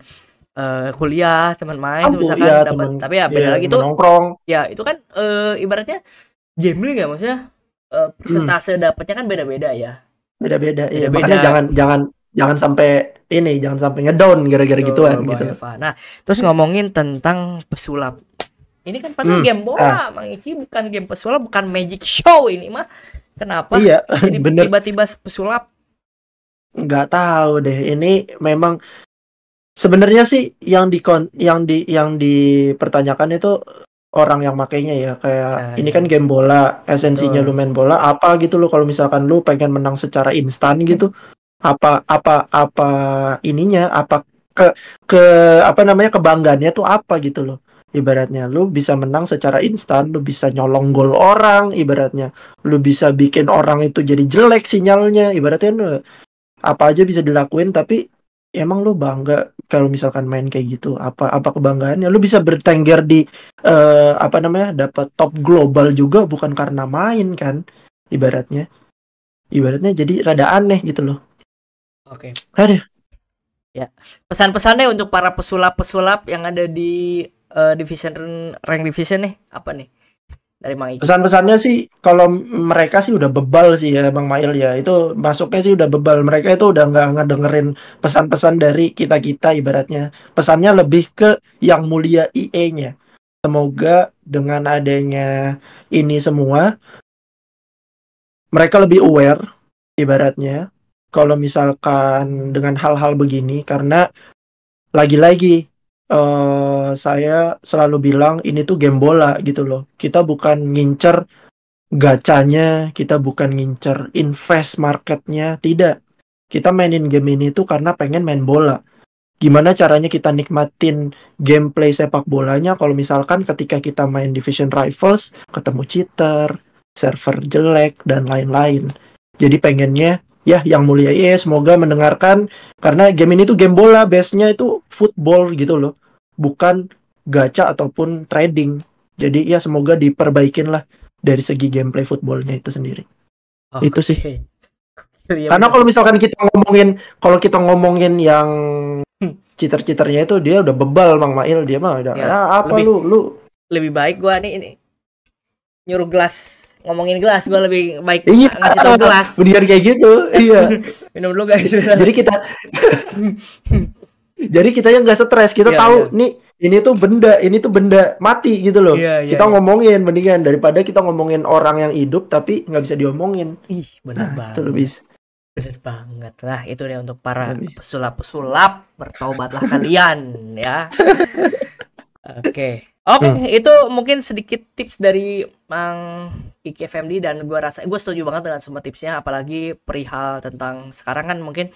kuliah, teman main misalkan dapet, tapi ya beda lagi tuh ya. Itu kan ibaratnya gambling ya, maksudnya persentase dapetnya kan beda-beda ya, beda-beda. Makanya jangan sampai ngedown gara-gara gituan gitu. Nah terus ngomongin tentang pesulap. Ini kan padahal game bola, Mang Iki, bukan game pesulap, bukan magic show ini mah. Kenapa? Iya, jadi tiba-tiba pesulap? Nggak tahu deh. Ini memang sebenarnya sih yang dipertanyakan itu orang yang makainya ya, kayak ini kan game bola, esensinya lu main bola apa gitu lo. Kalau misalkan lu pengen menang secara instan gitu, apa ininya, apa ke apa namanya, kebanggaannya tuh apa gitu lo. Ibaratnya lu bisa menang secara instan, lu bisa nyolong gol orang, ibaratnya lu bisa bikin orang itu jadi jelek sinyalnya, ibaratnya lu apa aja bisa dilakuin. Tapi emang lu bangga kalau misalkan main kayak gitu? Apa kebanggaannya? Lu bisa bertengger di dapat top global juga bukan karena main kan, ibaratnya jadi rada aneh gitu loh. Oke. Aduh. Ya. Pesan-pesannya untuk para pesulap-pesulap yang ada di division, rank division nih, apa nih dari Mang Iki? Pesan-pesannya sih kalau mereka sih udah bebal sih ya Bang Mail ya. Itu masuknya sih udah bebal. Mereka itu udah nggak ngedengerin pesan-pesan dari kita-kita ibaratnya. Pesannya lebih ke yang mulia IE-nya. Semoga dengan adanya ini semua mereka lebih aware ibaratnya kalau misalkan dengan hal-hal begini. Karena lagi-lagi saya selalu bilang ini tuh game bola gitu loh. Kita bukan ngincer gacanya, kita bukan ngincer invest marketnya, tidak. Kita mainin game ini tuh karena pengen main bola. Gimana caranya kita nikmatin gameplay sepak bolanya kalau misalkan ketika kita main Division Rivals ketemu cheater, server jelek dan lain-lain. Jadi pengennya ya, yang mulia IE semoga mendengarkan. Karena game ini tuh game bola, base-nya itu football gitu loh, bukan gacha ataupun trading. Jadi ya semoga diperbaikin lah dari segi gameplay footballnya itu sendiri. Itu sih. Karena kalau misalkan kita ngomongin yang citer-citernya itu, dia udah bebal Bang Mail. Dia mah udah lebih baik gua nih ini nyuruh gelas. Ngomongin gelas, gue lebih baik ngasih tau gelas. Bener kayak gitu, iya. Minum dulu guys. Jadi kita yang nggak stres, kita tahu nih ini tuh benda mati gitu loh. Kita ngomongin mendingan daripada kita ngomongin orang yang hidup tapi nggak bisa diomongin. Ih benar banget. Itu lebih Bener banget lah, itu deh untuk para pesulap-pesulap, bertobatlah kalian ya. Oke, itu mungkin sedikit tips dari Mang Iki FMD, dan gue rasa gue setuju banget dengan semua tipsnya, apalagi perihal tentang sekarang kan mungkin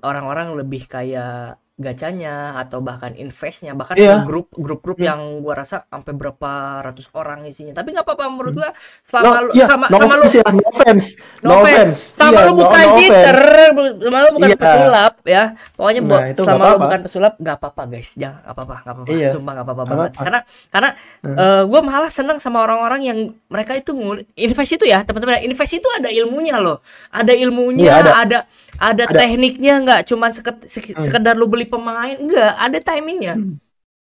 orang-orang lebih kayak gacanya atau bahkan investnya, bahkan grup-grup yang gue rasa sampai berapa ratus orang isinya. Tapi nggak apa-apa menurut gue, selama lu bukan cheater, sama lu bukan pesulap ya. Pokoknya buat sama lu bukan pesulap nggak apa-apa guys, jangan apa-apa. Sumpah nggak apa-apa banget. Karena gue malah seneng sama orang-orang yang mereka itu invest itu ya, teman-teman. Invest itu ada ilmunya loh, ada ilmunya, ada tekniknya, nggak cuman sekedar lu beli pemain, enggak, ada timingnya.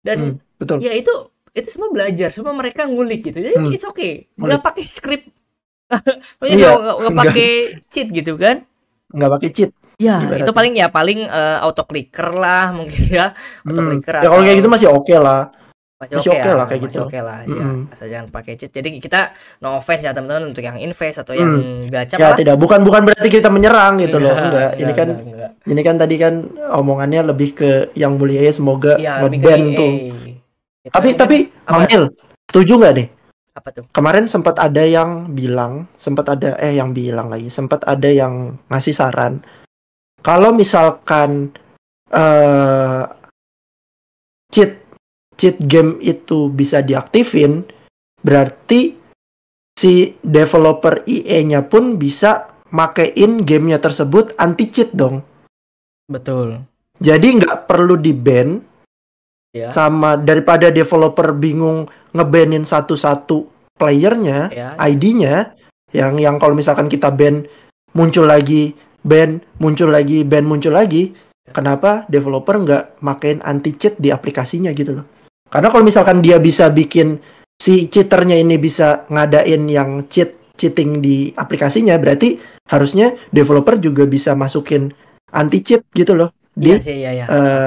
Dan betul. Ya itu semua belajar, semua mereka ngulik gitu. Jadi it's okay. Enggak pakai script. Enggak pakai cheat gitu kan? Enggak pakai cheat. Ya, itu paling auto clicker lah mungkin ya. Auto clicker. Ya kalau kayak gitu masih oke lah. Masih oke lah kayak gitu. Oke lah ya. Asal jangan pakai cheat. Jadi kita no offense ya teman-teman untuk yang invest atau yang gacap lah. Ya tidak, bukan berarti kita menyerang gitu loh. Enggak. Ini kan tadi kan omongannya lebih ke yang mulia, semoga nge-ban tuh. Tapi Mamil, setuju nggak nih? Apa tuh? Kemarin sempat ada yang ngasih saran kalau misalkan cheat game itu bisa diaktifin, berarti si developer EA-nya pun bisa makein gamenya tersebut anti cheat dong. Betul. Jadi nggak perlu di-ban sama, daripada developer bingung ngebanin satu-satu playernya, ID-nya, yang kalau misalkan kita ban muncul lagi, kenapa developer nggak makein anti cheat di aplikasinya gitu loh? Karena kalau misalkan dia bisa bikin si cheaternya ini bisa ngadain yang cheating di aplikasinya, berarti harusnya developer juga bisa masukin anti cheat gitu loh di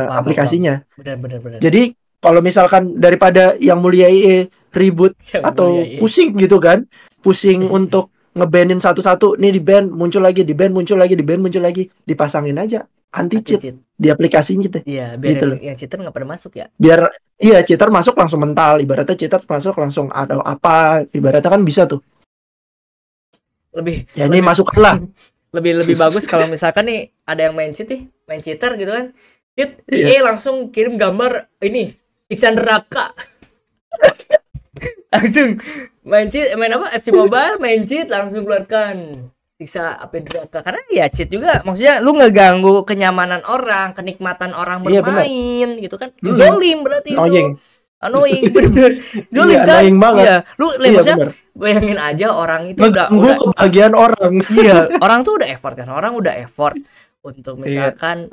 aplikasinya. Benar. Jadi kalau misalkan daripada yang mulia EA ribut atau pusing gitu kan, pusing untuk ngebanin satu-satu, nih di ban muncul lagi, dipasangin aja anti cheat di aplikasi kita. Iya, biar gitu yang cheater nggak pernah masuk ya. Biar cheater masuk langsung mental, ibaratnya cheater masuk langsung ada apa, ibaratnya kan bisa tuh. Ini masuklah. Lebih bagus kalau misalkan nih ada yang main cheater gitu kan. EA langsung kirim gambar ini siksa neraka. Langsung main FC Mobile main cheat langsung keluarkan siksa api neraka, karena ya cheat juga maksudnya lu ngeganggu kenyamanan orang, kenikmatan orang bermain gitu kan. Zolim berarti itu. Annoying, bener. Zolim kan? Annoying banget. Iya, lu maksudnya bayangin aja orang itu udah kebahagiaan orang. Iya, orang tuh udah effort kan. Orang udah effort untuk misalkan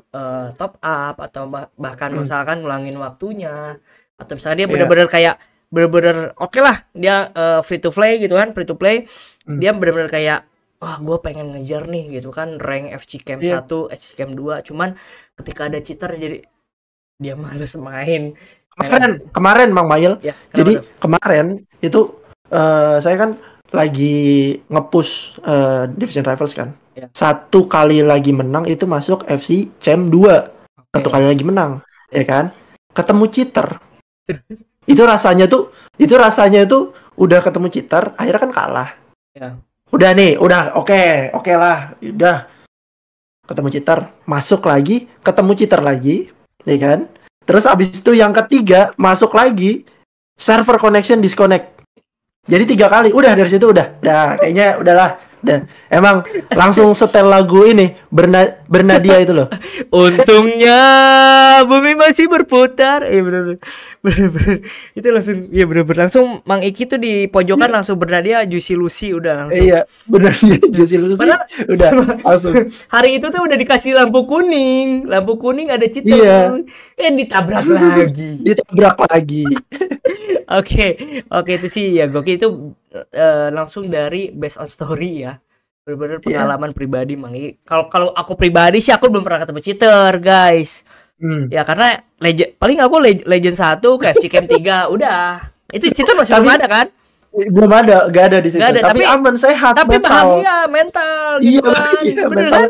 top up atau bahkan misalkan ngulangin waktunya, atau misalnya dia bener-bener kayak bener-bener oke lah dia free to play. Dia bener-bener kayak wah gue pengen ngejar nih gitu kan rank FC Camp 1, FC Camp 2, cuman ketika ada cheater jadi dia males main. Kemarin Mang Mail. Jadi kemarin itu saya kan lagi nge-push Division Rivals kan. Satu kali lagi menang itu masuk FC Champ 2. Satu kali lagi menang, ya kan? Ketemu cheater. Itu rasanya tuh udah ketemu cheater, akhirnya kan kalah. Udah oke lah, udah. Ketemu cheater, masuk lagi, ketemu cheater lagi, ya kan? Terus abis itu yang ketiga masuk lagi, server connection disconnect. Jadi 3 kali. Udah dari situ udah kayaknya udahlah. Emang langsung setel lagu ini Bernadya itu loh. Untungnya bumi masih berputar. Bener-bener. Itu langsung langsung Mang Iki tuh di pojokan langsung Bernadya Juicy Luicy udah langsung. Iya, Bernadya Juicy Luicy. Padahal, udah langsung. Hari itu tuh udah dikasih lampu kuning ada citra. Iya. Ditabrak lagi. Oke, itu sih ya Goki itu langsung dari based on story ya. Benar-benar pengalaman pribadi Mang Iki. Kalau aku pribadi sih aku belum pernah ketemu cheater, guys. Ya karena paling aku legend 1 ke FC Camp 3 udah. Itu cheater masih belum ada kan? Belum ada, gak ada di situ. Ada, tapi aman, sehat, tapi mental. Bahagia, mental gitu iya, kan. Iya, bener mental, kan?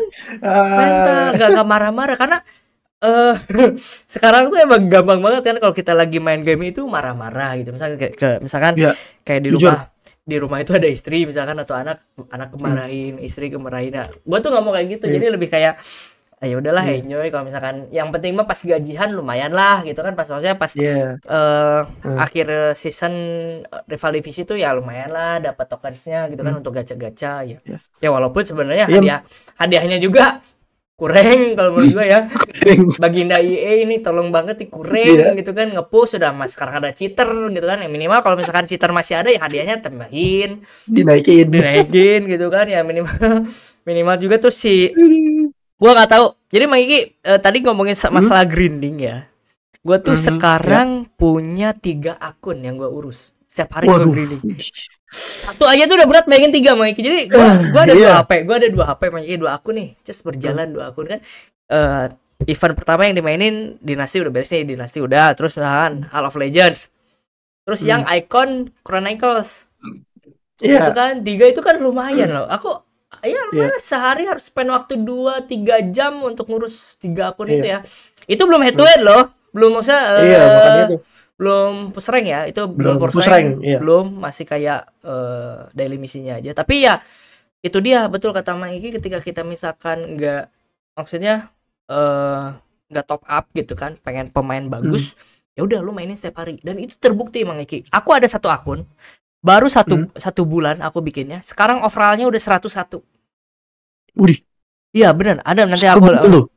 Mental, gak marah-marah karena sekarang tuh emang gampang banget kan kalau kita lagi main game itu marah-marah gitu. Misalkan kayak di rumah. Jujur. Di rumah itu ada istri misalkan atau anak kemarahin, istri kemarahin. Nah, gua tuh nggak mau kayak gitu. Jadi lebih kayak ya udahlah enjoy kalau misalkan yang penting mah pas gajian lumayan lah gitu kan, pas maksudnya pas akhir season rival divisi tuh ya lumayan lah dapat tokensnya gitu kan untuk gacha-gacha ya. Ya walaupun sebenarnya hadiahnya juga kurang kalau menurut gue ya. Baginda EA ini tolong banget dikurang gitu kan, nge-push sudah mas sekarang ada cheater gitu kan, yang minimal kalau misalkan cheater masih ada ya hadiahnya tambahin, dinaikin gitu kan ya, minimal juga tuh si gua nggak tahu. Jadi Mang Iki tadi ngomongin masalah grinding ya. Gua tuh sekarang punya 3 akun yang gua urus. Setiap hari gua grinding. Satu aja tuh udah berat, bayangin 3 Mang Iki. Jadi gua ada 2 HP, gua ada 2 HP Mang Iki, 2 akun nih. Just berjalan 2 akun kan. Event pertama yang dimainin Dynasty udah beres nih, Dynasty udah, terus misalkan Hall of Legends. Terus yang Icon Chronicles. Iya. Itu kan 3 itu kan lumayan loh. Aku mana sehari harus spend waktu 2-3 jam untuk ngurus 3 akun itu ya. Itu belum head to head loh. Belum maksudnya belum push rank ya, itu belum push rank, belum masih kayak daily misinya aja. Tapi ya itu dia, betul kata Mang Iki, ketika kita misalkan nggak maksudnya nggak top up gitu kan, pengen pemain bagus, ya udah lu mainin setiap hari dan itu terbukti Mang Iki. Aku ada 1 akun baru satu bulan aku bikinnya. Sekarang overallnya udah 101. Udih. Iya benar, ada nanti aku 101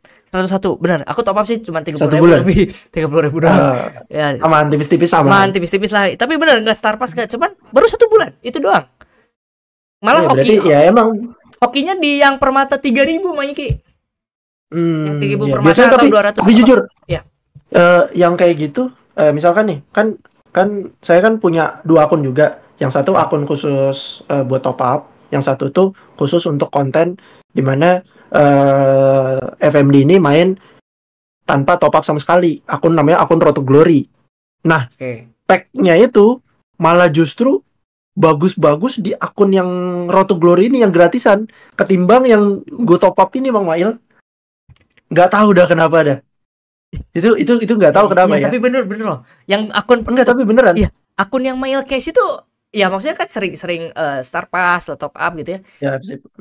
benar. Aku top up sih cuma 30.000 lebih, 30.000 doang. Ya. Aman, tipis-tipis sama. Aman, tipis-tipis lah. Tapi benar enggak star pass enggak, cuman baru 1 bulan itu doang. Malah hoki. Ya emang hokinya di yang permata 3.000 Mang Iki. Yang 3.000 permata biasanya, atau 200. Tapi jujur. Iya. Yang kayak gitu misalkan nih, kan saya kan punya 2 akun juga. Yang satu akun khusus buat top up, yang satu tuh khusus untuk konten di mana FMD ini main tanpa top up sama sekali. Akun namanya akun Road to Glory. Nah, pack-nya itu malah justru bagus-bagus di akun yang Road to Glory ini yang gratisan ketimbang yang gue top up ini Bang Mail. Nggak tahu dah kenapa dah. Itu nggak tahu kenapa ya. Tapi bener loh. Yang akun enggak tapi beneran. Iya, akun yang Mailcasi itu ya maksudnya kan sering-sering star pass, top up gitu ya. Ya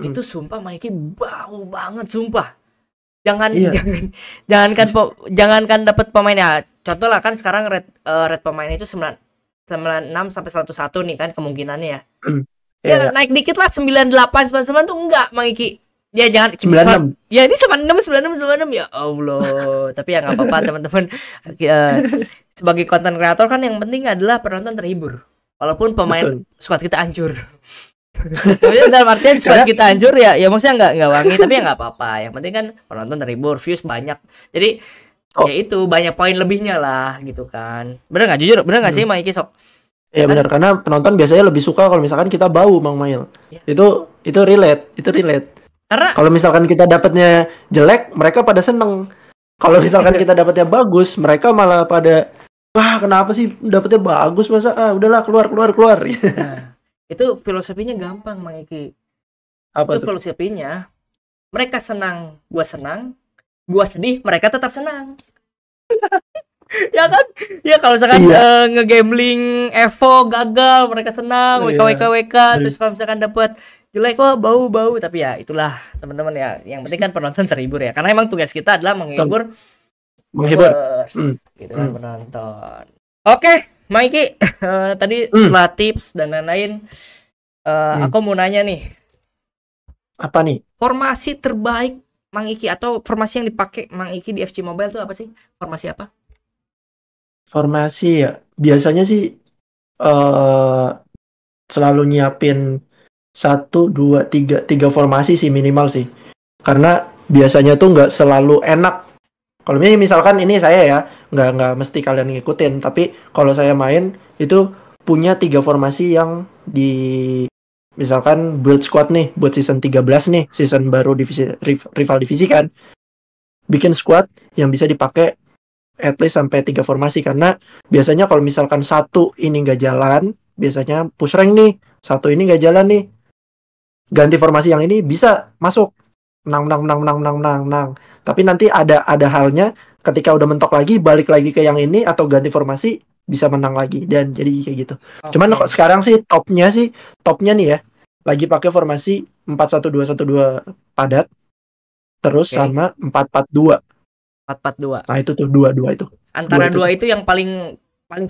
itu sumpah Mang Iki bau banget sumpah. Jangankan dapat pemain ya. Contoh lah kan sekarang red pemain itu 96 sampai 101 nih kan kemungkinannya ya. Naik dikit lah 98 99 tuh enggak Mang Iki. Ya jangan 96. Ya ini 96 ya Allah. Tapi ya enggak apa-apa teman-teman. Sebagai konten kreator kan yang penting adalah penonton terhibur. Walaupun pemain squad kita hancur. Dalam artian squad kita hancur ya maksudnya nggak wangi tapi ya nggak apa-apa. Yang penting kan penonton terhibur, views banyak. Jadi ya itu banyak poin lebihnya lah gitu kan. Bener nggak jujur? Bener nggak sih Mang Iki Sok? Ya benar karena penonton biasanya lebih suka kalau misalkan kita bau Mang Mail. Ya. Itu relate. Karena kalau misalkan kita dapatnya jelek, mereka pada seneng. Kalau misalkan kita dapatnya bagus, mereka malah pada wah kenapa sih dapetnya bagus masa udahlah keluar. Nah, itu filosofinya gampang Mang Iki. Apa itu tuh? Filosofinya mereka senang, gua sedih, mereka tetap senang. Ya kan? Ya kalau misalkan ngegambling Evo gagal, mereka senang, WKWK. Terus kalau misalkan dapet jelek kok bau-bau, tapi ya itulah teman-teman ya. Yang penting kan penonton terhibur ya. Karena emang tugas kita adalah menghibur gitu kan penonton. Oke, Mang Iki, tadi setelah tips dan lain-lain aku mau nanya nih. Apa nih? Formasi terbaik Mang Iki atau formasi yang dipakai Mang Iki di FC Mobile itu apa sih? Formasi apa? Formasi ya, biasanya sih selalu nyiapin 1, 2, 3 formasi sih minimal sih. Karena biasanya tuh nggak selalu enak. Kalau misalkan ini saya ya, nggak mesti kalian ngikutin, tapi kalau saya main itu punya 3 formasi yang di misalkan build squad nih, buat season 13 nih, season baru divisi rival divisi kan. Bikin squad yang bisa dipakai at least sampai 3 formasi karena biasanya kalau misalkan satu ini nggak jalan, biasanya push rank nih, satu ini nggak jalan nih, ganti formasi yang ini bisa masuk, menang. Tapi nanti ada halnya ketika udah mentok lagi, balik lagi ke yang ini atau ganti formasi bisa menang lagi, dan jadi kayak gitu. Okay. Cuman kok sekarang sih topnya nih ya, lagi pakai formasi 4-1-2-1-2 padat, terus sama 4-4-2. 4-4-2. Nah itu tuh dua itu. Antara dua itu yang paling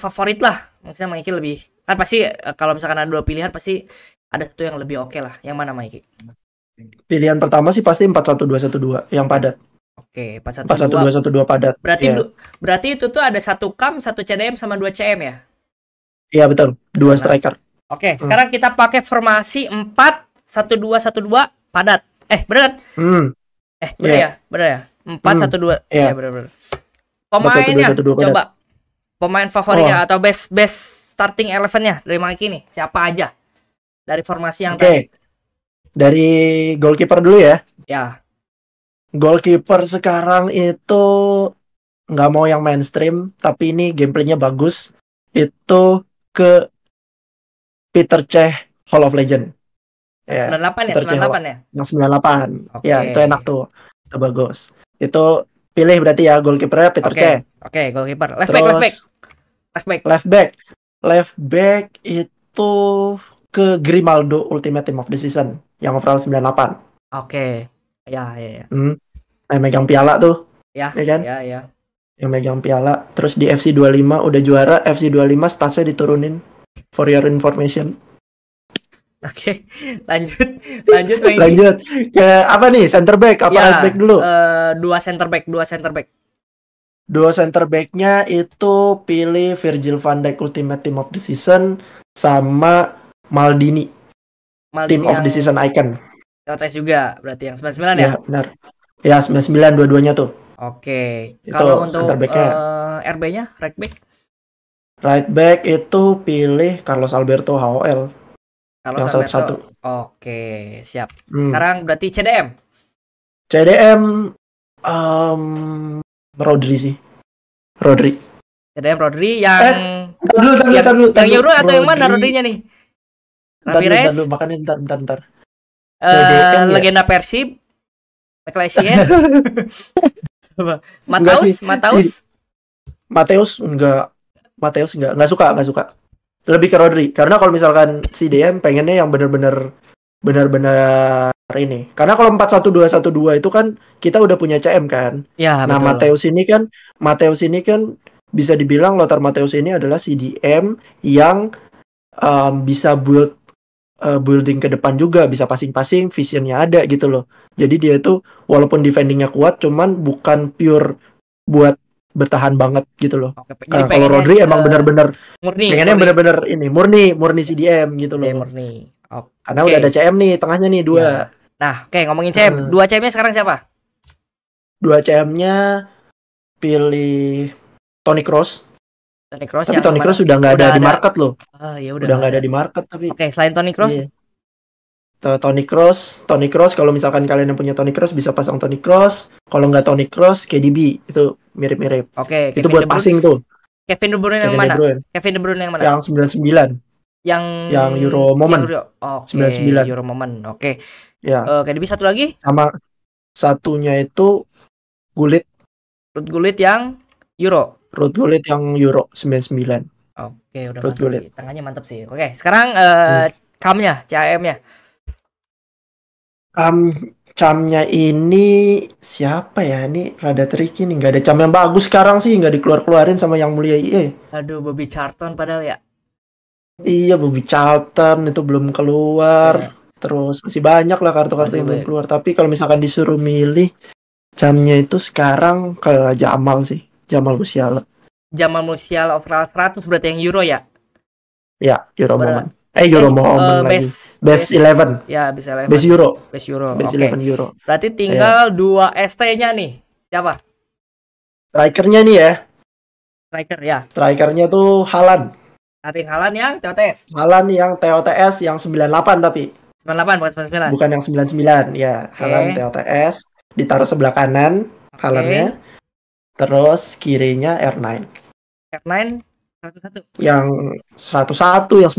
favorit lah, maksudnya Mang Iki lebih. Kan pasti kalau misalkan ada dua pilihan pasti ada satu yang lebih oke lah. Yang mana Mang Iki? Pilihan pertama sih pasti 4-1-2-1-2 yang padat. Oke, 4-1-2-1-2 padat. Berarti itu tuh ada 1 cam, 1 CDM sama 2 CM ya? Iya betul, 2 striker. Oke, sekarang kita pakai formasi 4-1-2-1-2 padat. Benar? Benar ya? 4-1-2. Iya, benar. Pemainnya coba pemain favoritnya atau best starting 11-nya dari Mang Iki nih, siapa aja dari formasi yang tadi? Dari goalkeeper dulu ya. Ya. Goalkeeper sekarang itu nggak mau yang mainstream, tapi ini gameplaynya bagus. Itu ke Peter Čech, Hall of Legend. Ya, 98 ya, Peter 98 Cech, ya. Yang 98. Okay. Ya, itu enak tuh. Itu bagus. Itu pilih berarti ya goalkeepernya Peter Čech. Oke, goalkeeper. Left back itu ke Grimaldo, Ultimate Team of the Season yang overall 98. Ya. Yang megang piala tuh. Ya kan? Yang megang piala, terus di FC 25 udah juara, FC 25 statsnya diturunin for your information. Lanjut. Lanjut. Ke apa nih? Center back apa right back dulu? Dua center back. Dua center back-nya itu pilih Virgil van Dijk, Ultimate Team of the Season, sama Maldini Team of the Season Icon. Tes juga berarti yang 99 ya? Iya benar. Ya 99 dua-duanya tuh. Oke. Kalau untuk RB-nya right back itu pilih Carlos Alberto HOL. Carlos Alberto. 1. Oke, siap. Sekarang berarti CDM Rodri sih. CDM Rodri yang yang Euro atau yang mana Rodrinya nih? Bentar. CDM, legenda Persib, Mailcasi. Mateus enggak. Enggak suka. Lebih ke Rodri. Karena kalau misalkan si DM pengennya yang benar-benar ini. Karena kalau 4-1-2-1-2 itu kan kita udah punya CM kan. Ya, nah, betul. Mateus ini kan bisa dibilang Lothar Mateus ini adalah si DM yang bisa building ke depan juga, bisa passing, visionnya ada gitu loh. Jadi dia itu walaupun defendingnya kuat, cuman bukan pure buat bertahan banget gitu loh. Kalau Rodri emang benar-benar pengennya benar-benar ini murni CDM gitu loh. Murni. Karena udah ada CM nih, tengahnya nih 2. Ya. Nah, ngomongin CM. 2 CM-nya sekarang siapa? 2 CM-nya pilih Toni Kroos. Tapi Toni Kroos sudah nggak ada di market loh. Udah nggak ada di market tapi. Oke, selain Toni Kroos. Iya. Toni Kroos kalau misalkan kalian yang punya Toni Kroos bisa pasang Toni Kroos. Kalau nggak Toni Kroos, KDB itu mirip-mirip. Oke. Itu buat passing tuh. Kevin De Bruyne yang mana? Yang 99. Yang Euro Moment. Euro Moment. Oke. Ya. KDB satu lagi? Sama satunya itu Ruud Gullit yang Euro. Ruud Gullit yang Euro 99. Oke, udah mantap sih. Tangannya mantap sih. Oke, sekarang CAM-nya. CAM-nya ini siapa ya? Ini rada tricky nih. Nggak ada CAM yang bagus sekarang sih. Nggak dikeluar-keluarin sama yang mulia IE. Aduh, Bobby Charlton padahal ya. Iya, Bobby Charlton itu belum keluar. Terus masih banyak lah kartu-kartu yang belum keluar. Tapi kalau misalkan disuruh milih, CAM-nya itu sekarang ke Jamal sih. Jamal Musiala overall 100 berarti yang Euro ya? Ya, Euro Moment lagi. Best 11. Ya, best 11. Best Euro. Best 11 Euro. Berarti tinggal 2 ST-nya nih. Siapa? Strikernya nih ya. Strikernya tuh Haaland. Haaland yang TOTS. Haaland yang TOTS yang 98 tapi. 98 bukan 99. Bukan yang 99, ya. Haaland TOTS ditaruh sebelah kanan Haaland-nya. Terus kirinya R9. Yang 101, yang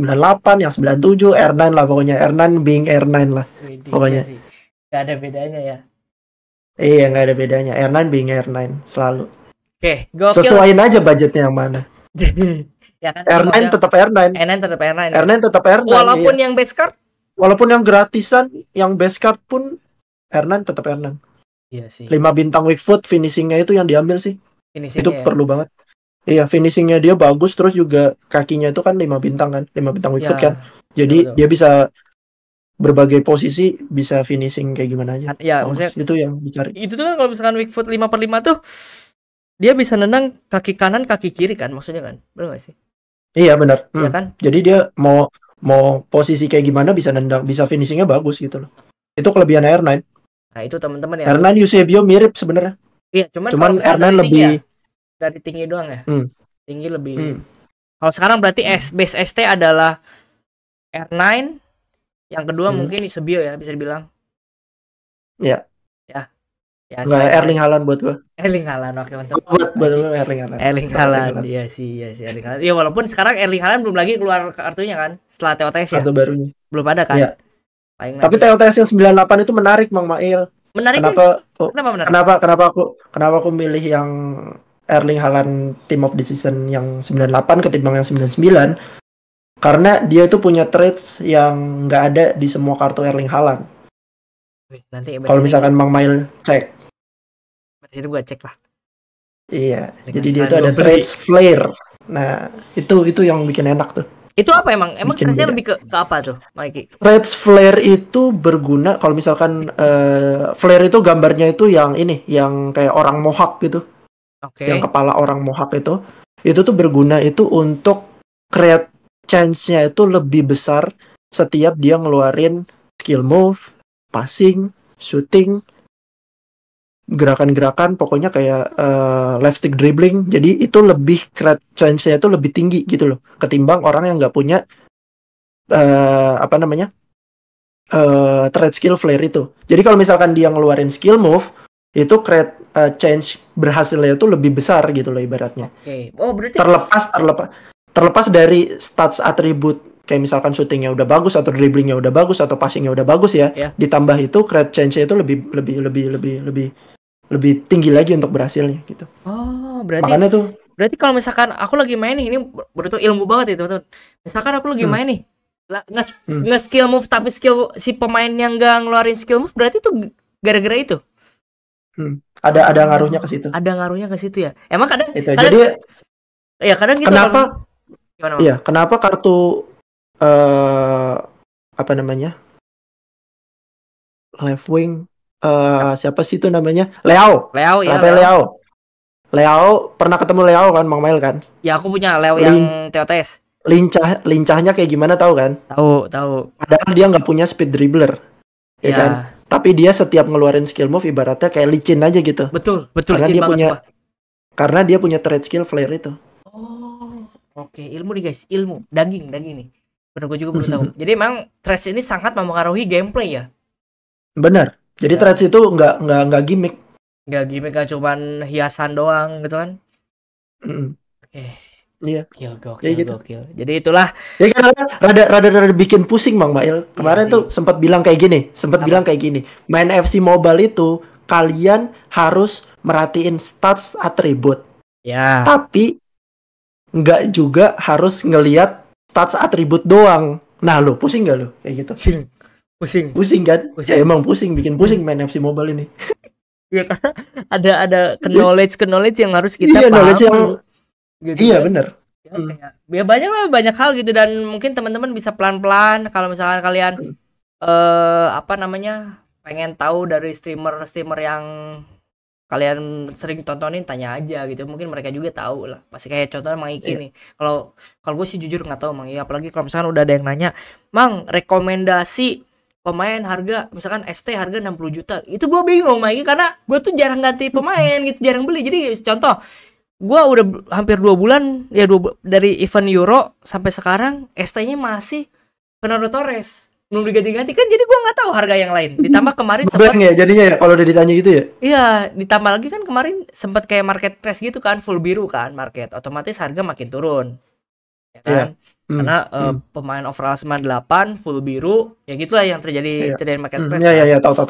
98, yang 97, R9 lah pokoknya. R9 being R9 lah pokoknya. Gak ada bedanya ya. Iya, gak ada bedanya. R9 being R9 selalu. Oke, gokil. Sesuaiin aja budgetnya yang mana. Ya kan, R9 tetap R9. R9 tetap R9. R9 tetap R9. Walaupun iya, yang base card, walaupun yang gratisan, yang base card pun R9 tetap R9. Iya sih. 5 bintang weak foot, finishingnya itu yang diambil sih. Itu ya, perlu banget. Iya, finishingnya dia bagus, terus juga kakinya itu kan 5 bintang kan, 5 bintang weak foot kan. Jadi betul, dia bisa berbagai posisi, bisa finishing kayak gimana aja. Ya, maksudnya, itu yang dicari. Itu tuh kan kalau misalkan weak foot 5/5 tuh dia bisa nendang kaki kanan, kaki kiri kan, maksudnya kan. Benar gak sih? Iya, benar. Iya kan? Jadi dia mau posisi kayak gimana bisa nendang, bisa finishingnya bagus gitu loh. Itu kelebihan R9. Nah, itu teman-teman ya. R9 Eusebio mirip sebenarnya. Iya, cuman R9 lebih ya? Dari tinggi doang ya, tinggi lebih. Kalau sekarang berarti base ST adalah R9, yang kedua mungkin Eusebio ya bisa dibilang. Ya. Ya. Ya. Nah, Erling Haaland buat gua. Erling Haaland, oke mantap. Buat Erling Haaland. Erling Haaland, iya sih Erling Haaland. Iya walaupun sekarang Erling Haaland belum lagi keluar kartunya kan, setelah TOTS ya. Kartu barunya. Belum ada kan. Ya. Tapi TOTS yang 98 itu menarik Mang Mail. Menarik. Kenapa aku milih yang Erling Haaland Team of the Season yang 98 ketimbang yang 99, karena dia itu punya traits yang nggak ada di semua kartu Erling Haaland. Nanti kalau misalkan Mang Mail cek, nanti gua cek lah. Iya, dengan jadi dia itu ada traits flare. Nah itu yang bikin enak tuh. Itu apa emang traitsnya lebih ke apa tuh, Mike? Traits flare itu berguna kalau misalkan flare itu gambarnya itu yang ini, yang kayak orang Mohawk gitu. Okay. Yang kepala orang Mohawk itu tuh berguna itu untuk create chance-nya itu lebih besar setiap dia ngeluarin skill move, passing, shooting, gerakan-gerakan pokoknya kayak left stick dribbling. Jadi itu lebih create chance-nya itu lebih tinggi gitu loh ketimbang orang yang nggak punya trade skill flare itu. Jadi kalau misalkan dia ngeluarin skill move itu create change berhasilnya itu lebih besar gitu loh ibaratnya. Okay. Oh, berarti terlepas dari stats atribut kayak misalkan shootingnya udah bagus atau dribblingnya udah bagus atau passingnya udah bagus ya. Yeah. Ditambah itu create change-nya itu lebih tinggi lagi untuk berhasilnya gitu. Oh, berarti. Makanya tuh. Berarti kalau misalkan aku lagi main nih, ini betul ilmu banget ya teman-teman. Misalkan aku lagi main nih, nge-skill move tapi skill si pemain yang nggak ngeluarin skill move berarti tuh gara-gara itu. Ada ngaruhnya ke situ. Ada ngaruhnya ke situ ya. Emang kadang jadi ya kadang gitu. Kenapa? Iya, kenapa kartu left wing siapa sih itu namanya? Leo ya. Leo pernah ketemu Leo kan Mang Mail kan? Ya aku punya Leo yang TOTS. Lincahnya kayak gimana tahu kan? Tahu. Padahal dia nggak punya speed dribbler. Ya kan? Tapi dia setiap ngeluarin skill move ibaratnya kayak licin aja gitu. Betul. Karena dia punya trade skill flare itu. Oh, oke. Ilmu nih guys, ilmu daging nih. Benar, gue juga belum tahu. Jadi emang trades ini sangat mempengaruhi gameplay ya. Benar. Jadi trades itu nggak gimmick. Nggak gimmick, kan cuman hiasan doang gitu kan. Iya. Gokil. Jadi itulah. Ya kan rada bikin pusing Mang Mail. Kemarin tuh sempat bilang kayak gini. Main FC Mobile itu kalian harus merhatiin stats atribut. Ya. Tapi nggak juga harus ngelihat stats atribut doang. Nah, lo pusing nggak lo kayak gitu? Pusing kan? Pusing. Ya emang bikin pusing main FC Mobile ini. Iya karena ada knowledge yang harus kita paham. Gitu, iya kan? Bener. Ya banyak hal gitu, dan mungkin teman-teman bisa pelan-pelan kalau misalkan kalian pengen tahu dari streamer yang kalian sering tontonin, tanya aja gitu, mungkin mereka juga tahu lah. Pasti kayak contohnya Mang Iki nih. Kalau gue sih jujur nggak tahu Mang Iki, apalagi kalau misalkan udah ada yang nanya, "Mang, rekomendasi pemain harga misalkan ST harga 60 juta." Itu gue bingung Mang Iki karena gue tuh jarang ganti pemain gitu, jarang beli. Jadi contoh gue udah hampir 2 bulan ya, dari event Euro sampai sekarang ST-nya masih Fernando Torres, belum diganti-ganti kan, jadi gue nggak tahu harga yang lain. Ditambah kemarin sempat ya jadinya ya kalau udah ditanya gitu ya. Iya, ditambah lagi kan kemarin sempat kayak market crash gitu kan, full biru kan market, otomatis harga makin turun. ya kan? Karena pemain overall 98 full biru, ya gitulah yang terjadi marketplace. Tahu.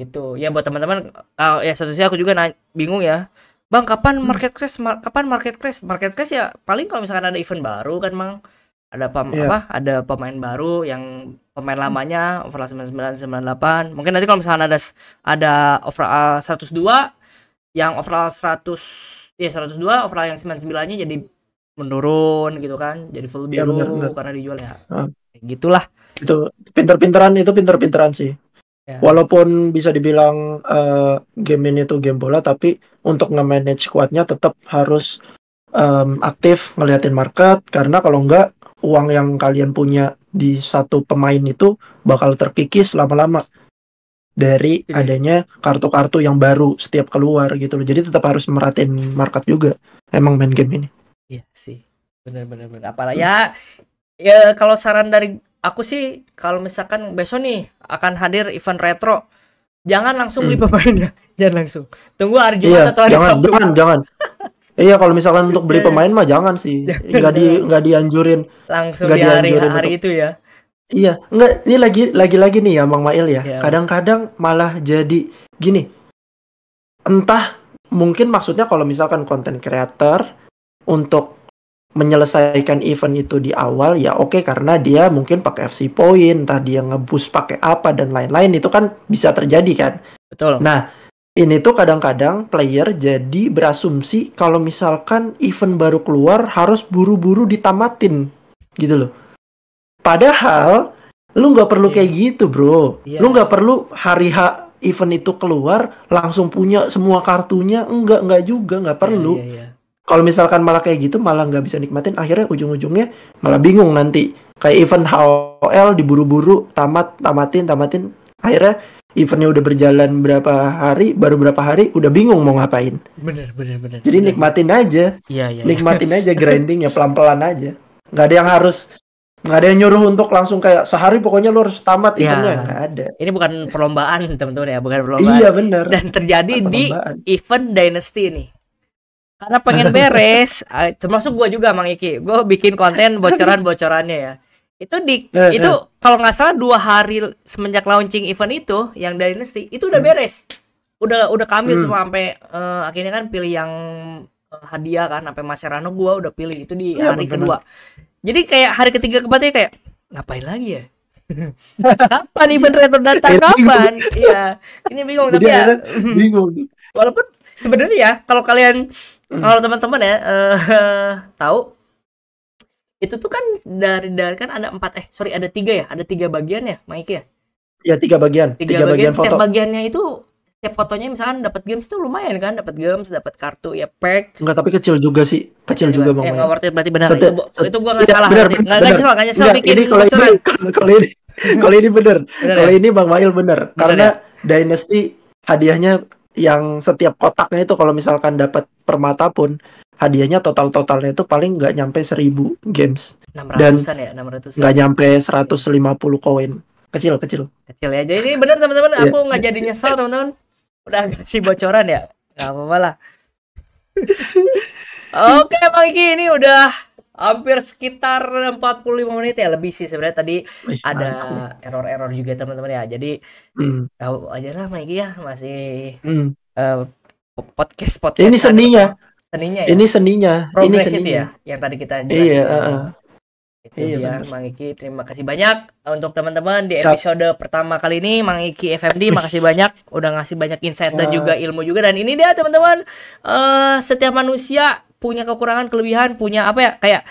Gitu. Ya buat teman-teman, ya seharusnya aku juga bingung ya. Bang, kapan market crash? Kapan market crash? Market crash ya paling kalau misalkan ada event baru kan, Mang. Ada ada pemain baru yang pemain lamanya overall 99, 98. Mungkin nanti kalau misalkan ada overall 102 yang overall 102 overall yang 99-nya jadi menurun gitu kan. Jadi full biru karena dijual ya. Gitulah. Itu pinter-pinteran sih. Walaupun bisa dibilang game ini tuh game bola, tapi untuk nge-manage squadnya tetap harus aktif ngeliatin market, karena kalau enggak uang yang kalian punya di satu pemain itu bakal terkikis lama-lama dari adanya kartu-kartu yang baru setiap keluar gitu loh. Jadi tetap harus merhatiin market juga emang main game ini. Iya sih, benar-benar. Apalagi ya kalau saran dari aku sih, kalau misalkan besok nih akan hadir event retro, jangan langsung beli pemainnya, jangan langsung. Tunggu hari Jumat atau hari Sabtu. Jangan. Iya, kalau misalkan untuk beli pemain mah jangan sih, nggak dianjurin. Langsung di hari itu ya. Iya, nggak. Ini lagi nih ya, Bang Mail ya. Kadang-kadang malah jadi gini. Entah mungkin maksudnya kalau misalkan konten creator untuk menyelesaikan event itu di awal ya oke, karena dia mungkin pakai FC Point, entah dia ngeboost pakai apa dan lain-lain, itu kan bisa terjadi kan. Betul. Nah, ini tuh kadang-kadang player jadi berasumsi kalau misalkan event baru keluar harus buru-buru ditamatin gitu loh. Padahal lu nggak perlu kayak gitu, bro. Lu nggak perlu hari H event itu keluar langsung punya semua kartunya, enggak juga, nggak perlu. Kalau misalkan malah kayak gitu, malah nggak bisa nikmatin. Akhirnya ujung-ujungnya malah bingung nanti. Kayak event HOL diburu-buru, tamatin. Akhirnya eventnya udah berjalan baru berapa hari, udah bingung mau ngapain. Bener. Jadi nikmatin aja. Iya. Nikmatin aja grindingnya, pelan-pelan aja. Nggak ada yang nyuruh untuk langsung kayak sehari pokoknya lu harus tamat eventnya. Nggak ada. Ini bukan perlombaan, teman-teman ya. Bukan perlombaan. Iya, bener. Dan terjadi di event Dynasty nih. Karena pengen beres, termasuk gue juga, Mang Iki. Gue bikin konten bocorannya ya. Itu kalau nggak salah 2 hari semenjak launching event itu, yang Dynasty itu udah beres, udah kambil semua sampai akhirnya kan pilih yang hadiah kan, sampai Maserano gue udah pilih itu di hari kedua. Jadi kayak hari ketiga keempatnya kayak ngapain lagi ya? Kapan event retro datang kapan? Iya, ini bingung. Tapi ya, walaupun sebenarnya ya kalau kalian kalau teman-teman ya tahu itu tuh kan dari kan ada 3 bagian ya, Mang Iki ya? Ya 3 bagian. 3 bagian foto. Setiap bagiannya itu, setiap fotonya misalkan dapat games itu lumayan kan, dapat kartu ya pack. Enggak, tapi kecil juga sih. Kecil juga Bang. Enggak worth it berarti benar. Itu gua enggak salah. Enggak nyesel bikin. Ini kalau ini benar. Kalau ini Bang Mail benar. Karena Dynasty hadiahnya yang setiap kotaknya itu kalau misalkan dapat permata pun hadiahnya totalnya itu paling nggak nyampe 1000 games dan nggak nyampe 150 koin. Kecil ya. Jadi bener teman-teman, aku nggak jadi nyesal teman-teman. Udah kasih bocoran ya, nggak apa-apa lah. Oke, Bang Iki, ini udah hampir sekitar 45 menit ya, lebih sih sebenarnya. Tadi ada error-error juga teman-teman ya. Jadi tahu aja lah Mang Iki ya, masih podcast. Ini seninya ya? Progress ya yang tadi kita jelasin. Mang Iki, terima kasih banyak untuk teman-teman di episode pertama kali ini. Mang Iki FMD, makasih banyak udah ngasih banyak insight dan juga ilmu juga. Dan ini dia teman-teman, setiap manusia punya kekurangan, kelebihan, punya apa ya, kayak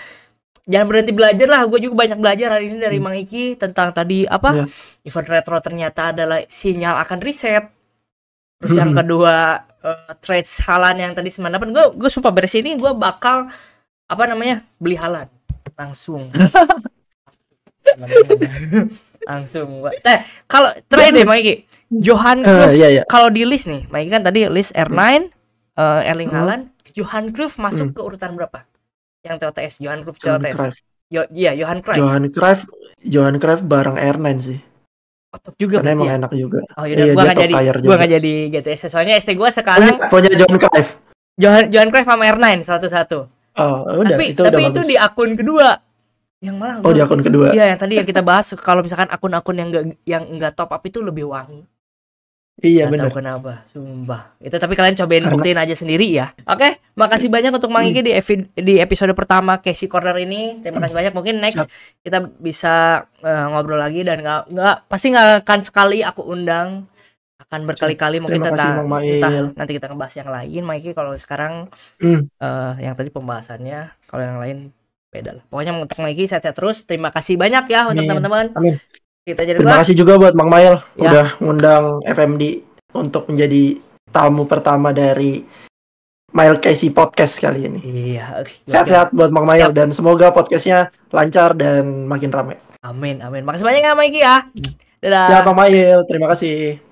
jangan berhenti belajar lah. Gue juga banyak belajar hari ini dari Mang Iki tentang tadi event retro ternyata adalah sinyal akan reset. Terus yang kedua trades Haaland yang tadi 98. Gue sumpah beres ini gue bakal beli Haaland langsung. Langsung gua. Kalau trade deh Mang Iki, Johan Cruyff kalau di list nih, Mang Iki kan tadi list R9 Erling Haaland. Johan Cruyff masuk ke urutan berapa? Yang TOTS, Johan Cruyff TOTS. Johan Cruyff bareng R9 sih. Otot juga karena emang enak juga. Oh yaudah, gua gak jadi GTS. Soalnya ST gua sekarang punya Johan Cruyff sama R9 satu-satu. Oh, udah, tapi itu, udah itu di akun kedua. Yang malah oh, di akun kedua. Iya, yang tadi yang kita bahas kalau misalkan akun-akun yang enggak top up itu lebih wangi. Iya benar. Tahu kenapa? Sumpah. Itu tapi kalian cobain buktiin aja sendiri ya. Oke, makasih banyak untuk Mang Iki di episode pertama Casi Corner ini. Terima kasih banyak. Mungkin next kita bisa ngobrol lagi dan pasti nggak akan sekali aku undang, akan berkali-kali. Mungkin nanti kita ngebahas yang lain. Mang Iki kalau sekarang yang tadi pembahasannya, kalau yang lain beda lah. Pokoknya untuk Mang Iki sehat-sehat terus. Terima kasih banyak ya untuk teman-teman. Terima kasih juga buat Mang Mail ya, udah ngundang FMD untuk menjadi tamu pertama dari Mailcasi podcast kali ini. Iya, sehat-sehat buat Mang Mail dan semoga podcastnya lancar dan makin ramai. Amin, amin. Makasih banyak ya Mang Iki ya. Dadah. Ya Mang Mail, terima kasih.